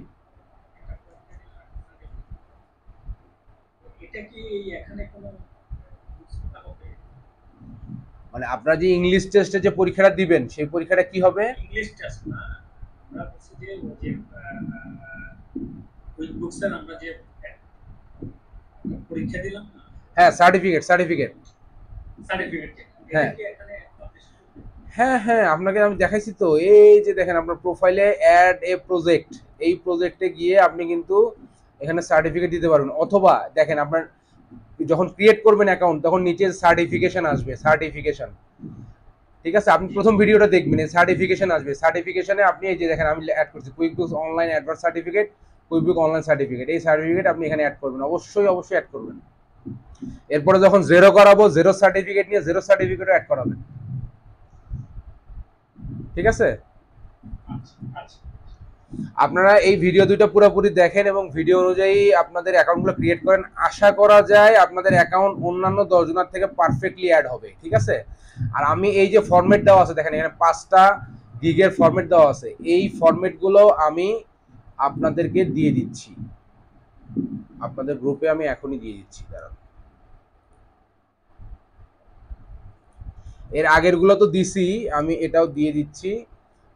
এটা কি এখানে কোনো সুবিধা হবে? মানে আপনারা যে ইংলিশ টেস্টে যে পরীক্ষাটা দিবেন সেই পরীক্ষাটা কি হবে? ইংলিশ টেস্ট না, আমরা বলছি যে কুইকবুকস এর আমরা যে পরীক্ষা দিলাম, হ্যাঁ সার্টিফিকেট সার্টিফিকেট সার্টিফিকেট হ্যাঁ হ্যাঁ হ্যাঁ আপনাকে আমি দেখাইছি তো। এই যে দেখেন আপনার প্রোফাইলে অ্যাড এ প্রজেক্ট, এই প্রজেক্টে গিয়ে আপনি কিন্তু এখানে সার্টিফিকেট দিতে পারবেন। অথবা দেখেন আপনার যখন ক্রিয়েট করবেন অ্যাকাউন্ট তখন নিচে সার্টিফিকেশন আসবে, সার্টিফিকেশন ঠিক আছে, আপনি প্রথম ভিডিওটা দেখবেন এই সার্টিফিকেশন আসবে। সার্টিফিকেশনে আপনি এই যে দেখেন আমি অ্যাড করছি QuickBooks online advance certificate, QuickBook online certificate, এই সার্টিফিকেট আপনি এখানে অ্যাড করবেন, অবশ্যই অবশ্যই অ্যাড করবেন। এরপরে যখন জেরো করাবো জেরো সার্টিফিকেট নিয়ে জেরো সার্টিফিকেটও অ্যাড করাবেন, ঠিক আছে। আপনারা এই ভিডিও দুটো পুরোপুরি দেখেন এবং ভিডিও অনুযায়ী আপনাদের অ্যাকাউন্টগুলো ক্রিয়েট করেন, আশা করা যায় আপনাদের অ্যাকাউন্ট অন্যান্য দশজনের থেকে পারফেক্টলি অ্যাড হবে, ঠিক আছে। আর আমি এই যে ফরম্যাট দেওয়া আছে দেখেন এখানে পাঁচটা গিগের ফরম্যাট দেওয়া আছে, এই ফরম্যাটগুলো আমি আপনাদেরকে দিয়ে দিচ্ছি, আপনাদের গ্রুপে আমি এখনই দিয়ে দিচ্ছি। কারণ এর আগেরগুলো তো দিছি, আমি এটাও দিয়ে দিচ্ছি,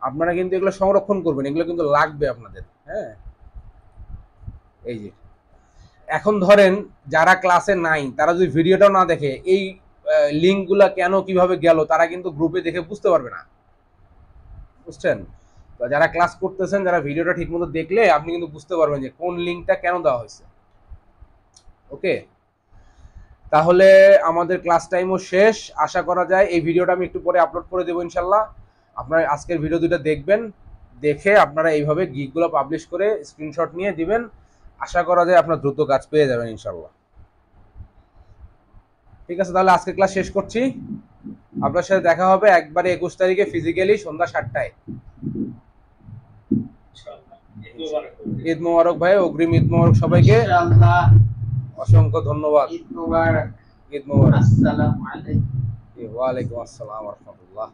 আপনারা কিন্তু এগুলো সংরক্ষণ করবেন, এগুলো কিন্তু লাগবে আপনাদের। হ্যাঁ এই যে এখন ধরেন যারা ক্লাসে নাই তারা যদি ভিডিওটাও না দেখে এই লিঙ্কগুলো কেন কিভাবে গেল তারা কিন্তু গ্রুপে দেখে বুঝতে পারবে না, বুঝছেন। যারা ক্লাস করতেছেন যারা ভিডিওটা ঠিকমতো দেখলে আপনি কিন্তু বুঝতে পারবেন যে কোন লিঙ্কটা কেন দেওয়া হয়েছে। ওকে, তাহলে আমাদের ক্লাস টাইমও শেষ, আশা করা যায় এই ভিডিওটা আমি একটু পরে আপলোড করে দেবো ইনশাল্লাহ। আপনারা আজকের ভিডিও দুটো দেখবেন, দেখে আপনারা এইভাবে গিকগুলো পাবলিশ করে স্ক্রিনশট নিয়ে দিবেন, আশা করা যায় আপনারা দ্রুত কাজ পেয়ে যাবেন ইনশাল্লাহ। ঠিক আছে, তাহলে আজকের ক্লাস শেষ করছি, আপনার সাথে দেখা হবে একবারে একুশ তারিখে ফিজিক্যালি সন্ধ্যা সাতটায়। ঈদ মোবারক ভাই, অগ্রিম ঈদ মোবারক সবাইকে, অসংখ্য ধন্যবাদ। ঈদ মোবারক, ঈদ মোবারক, আসসালামু আলাইকুম। ওয়া আলাইকুম আসসালাম ওয়া রাহমাতুল্লাহ।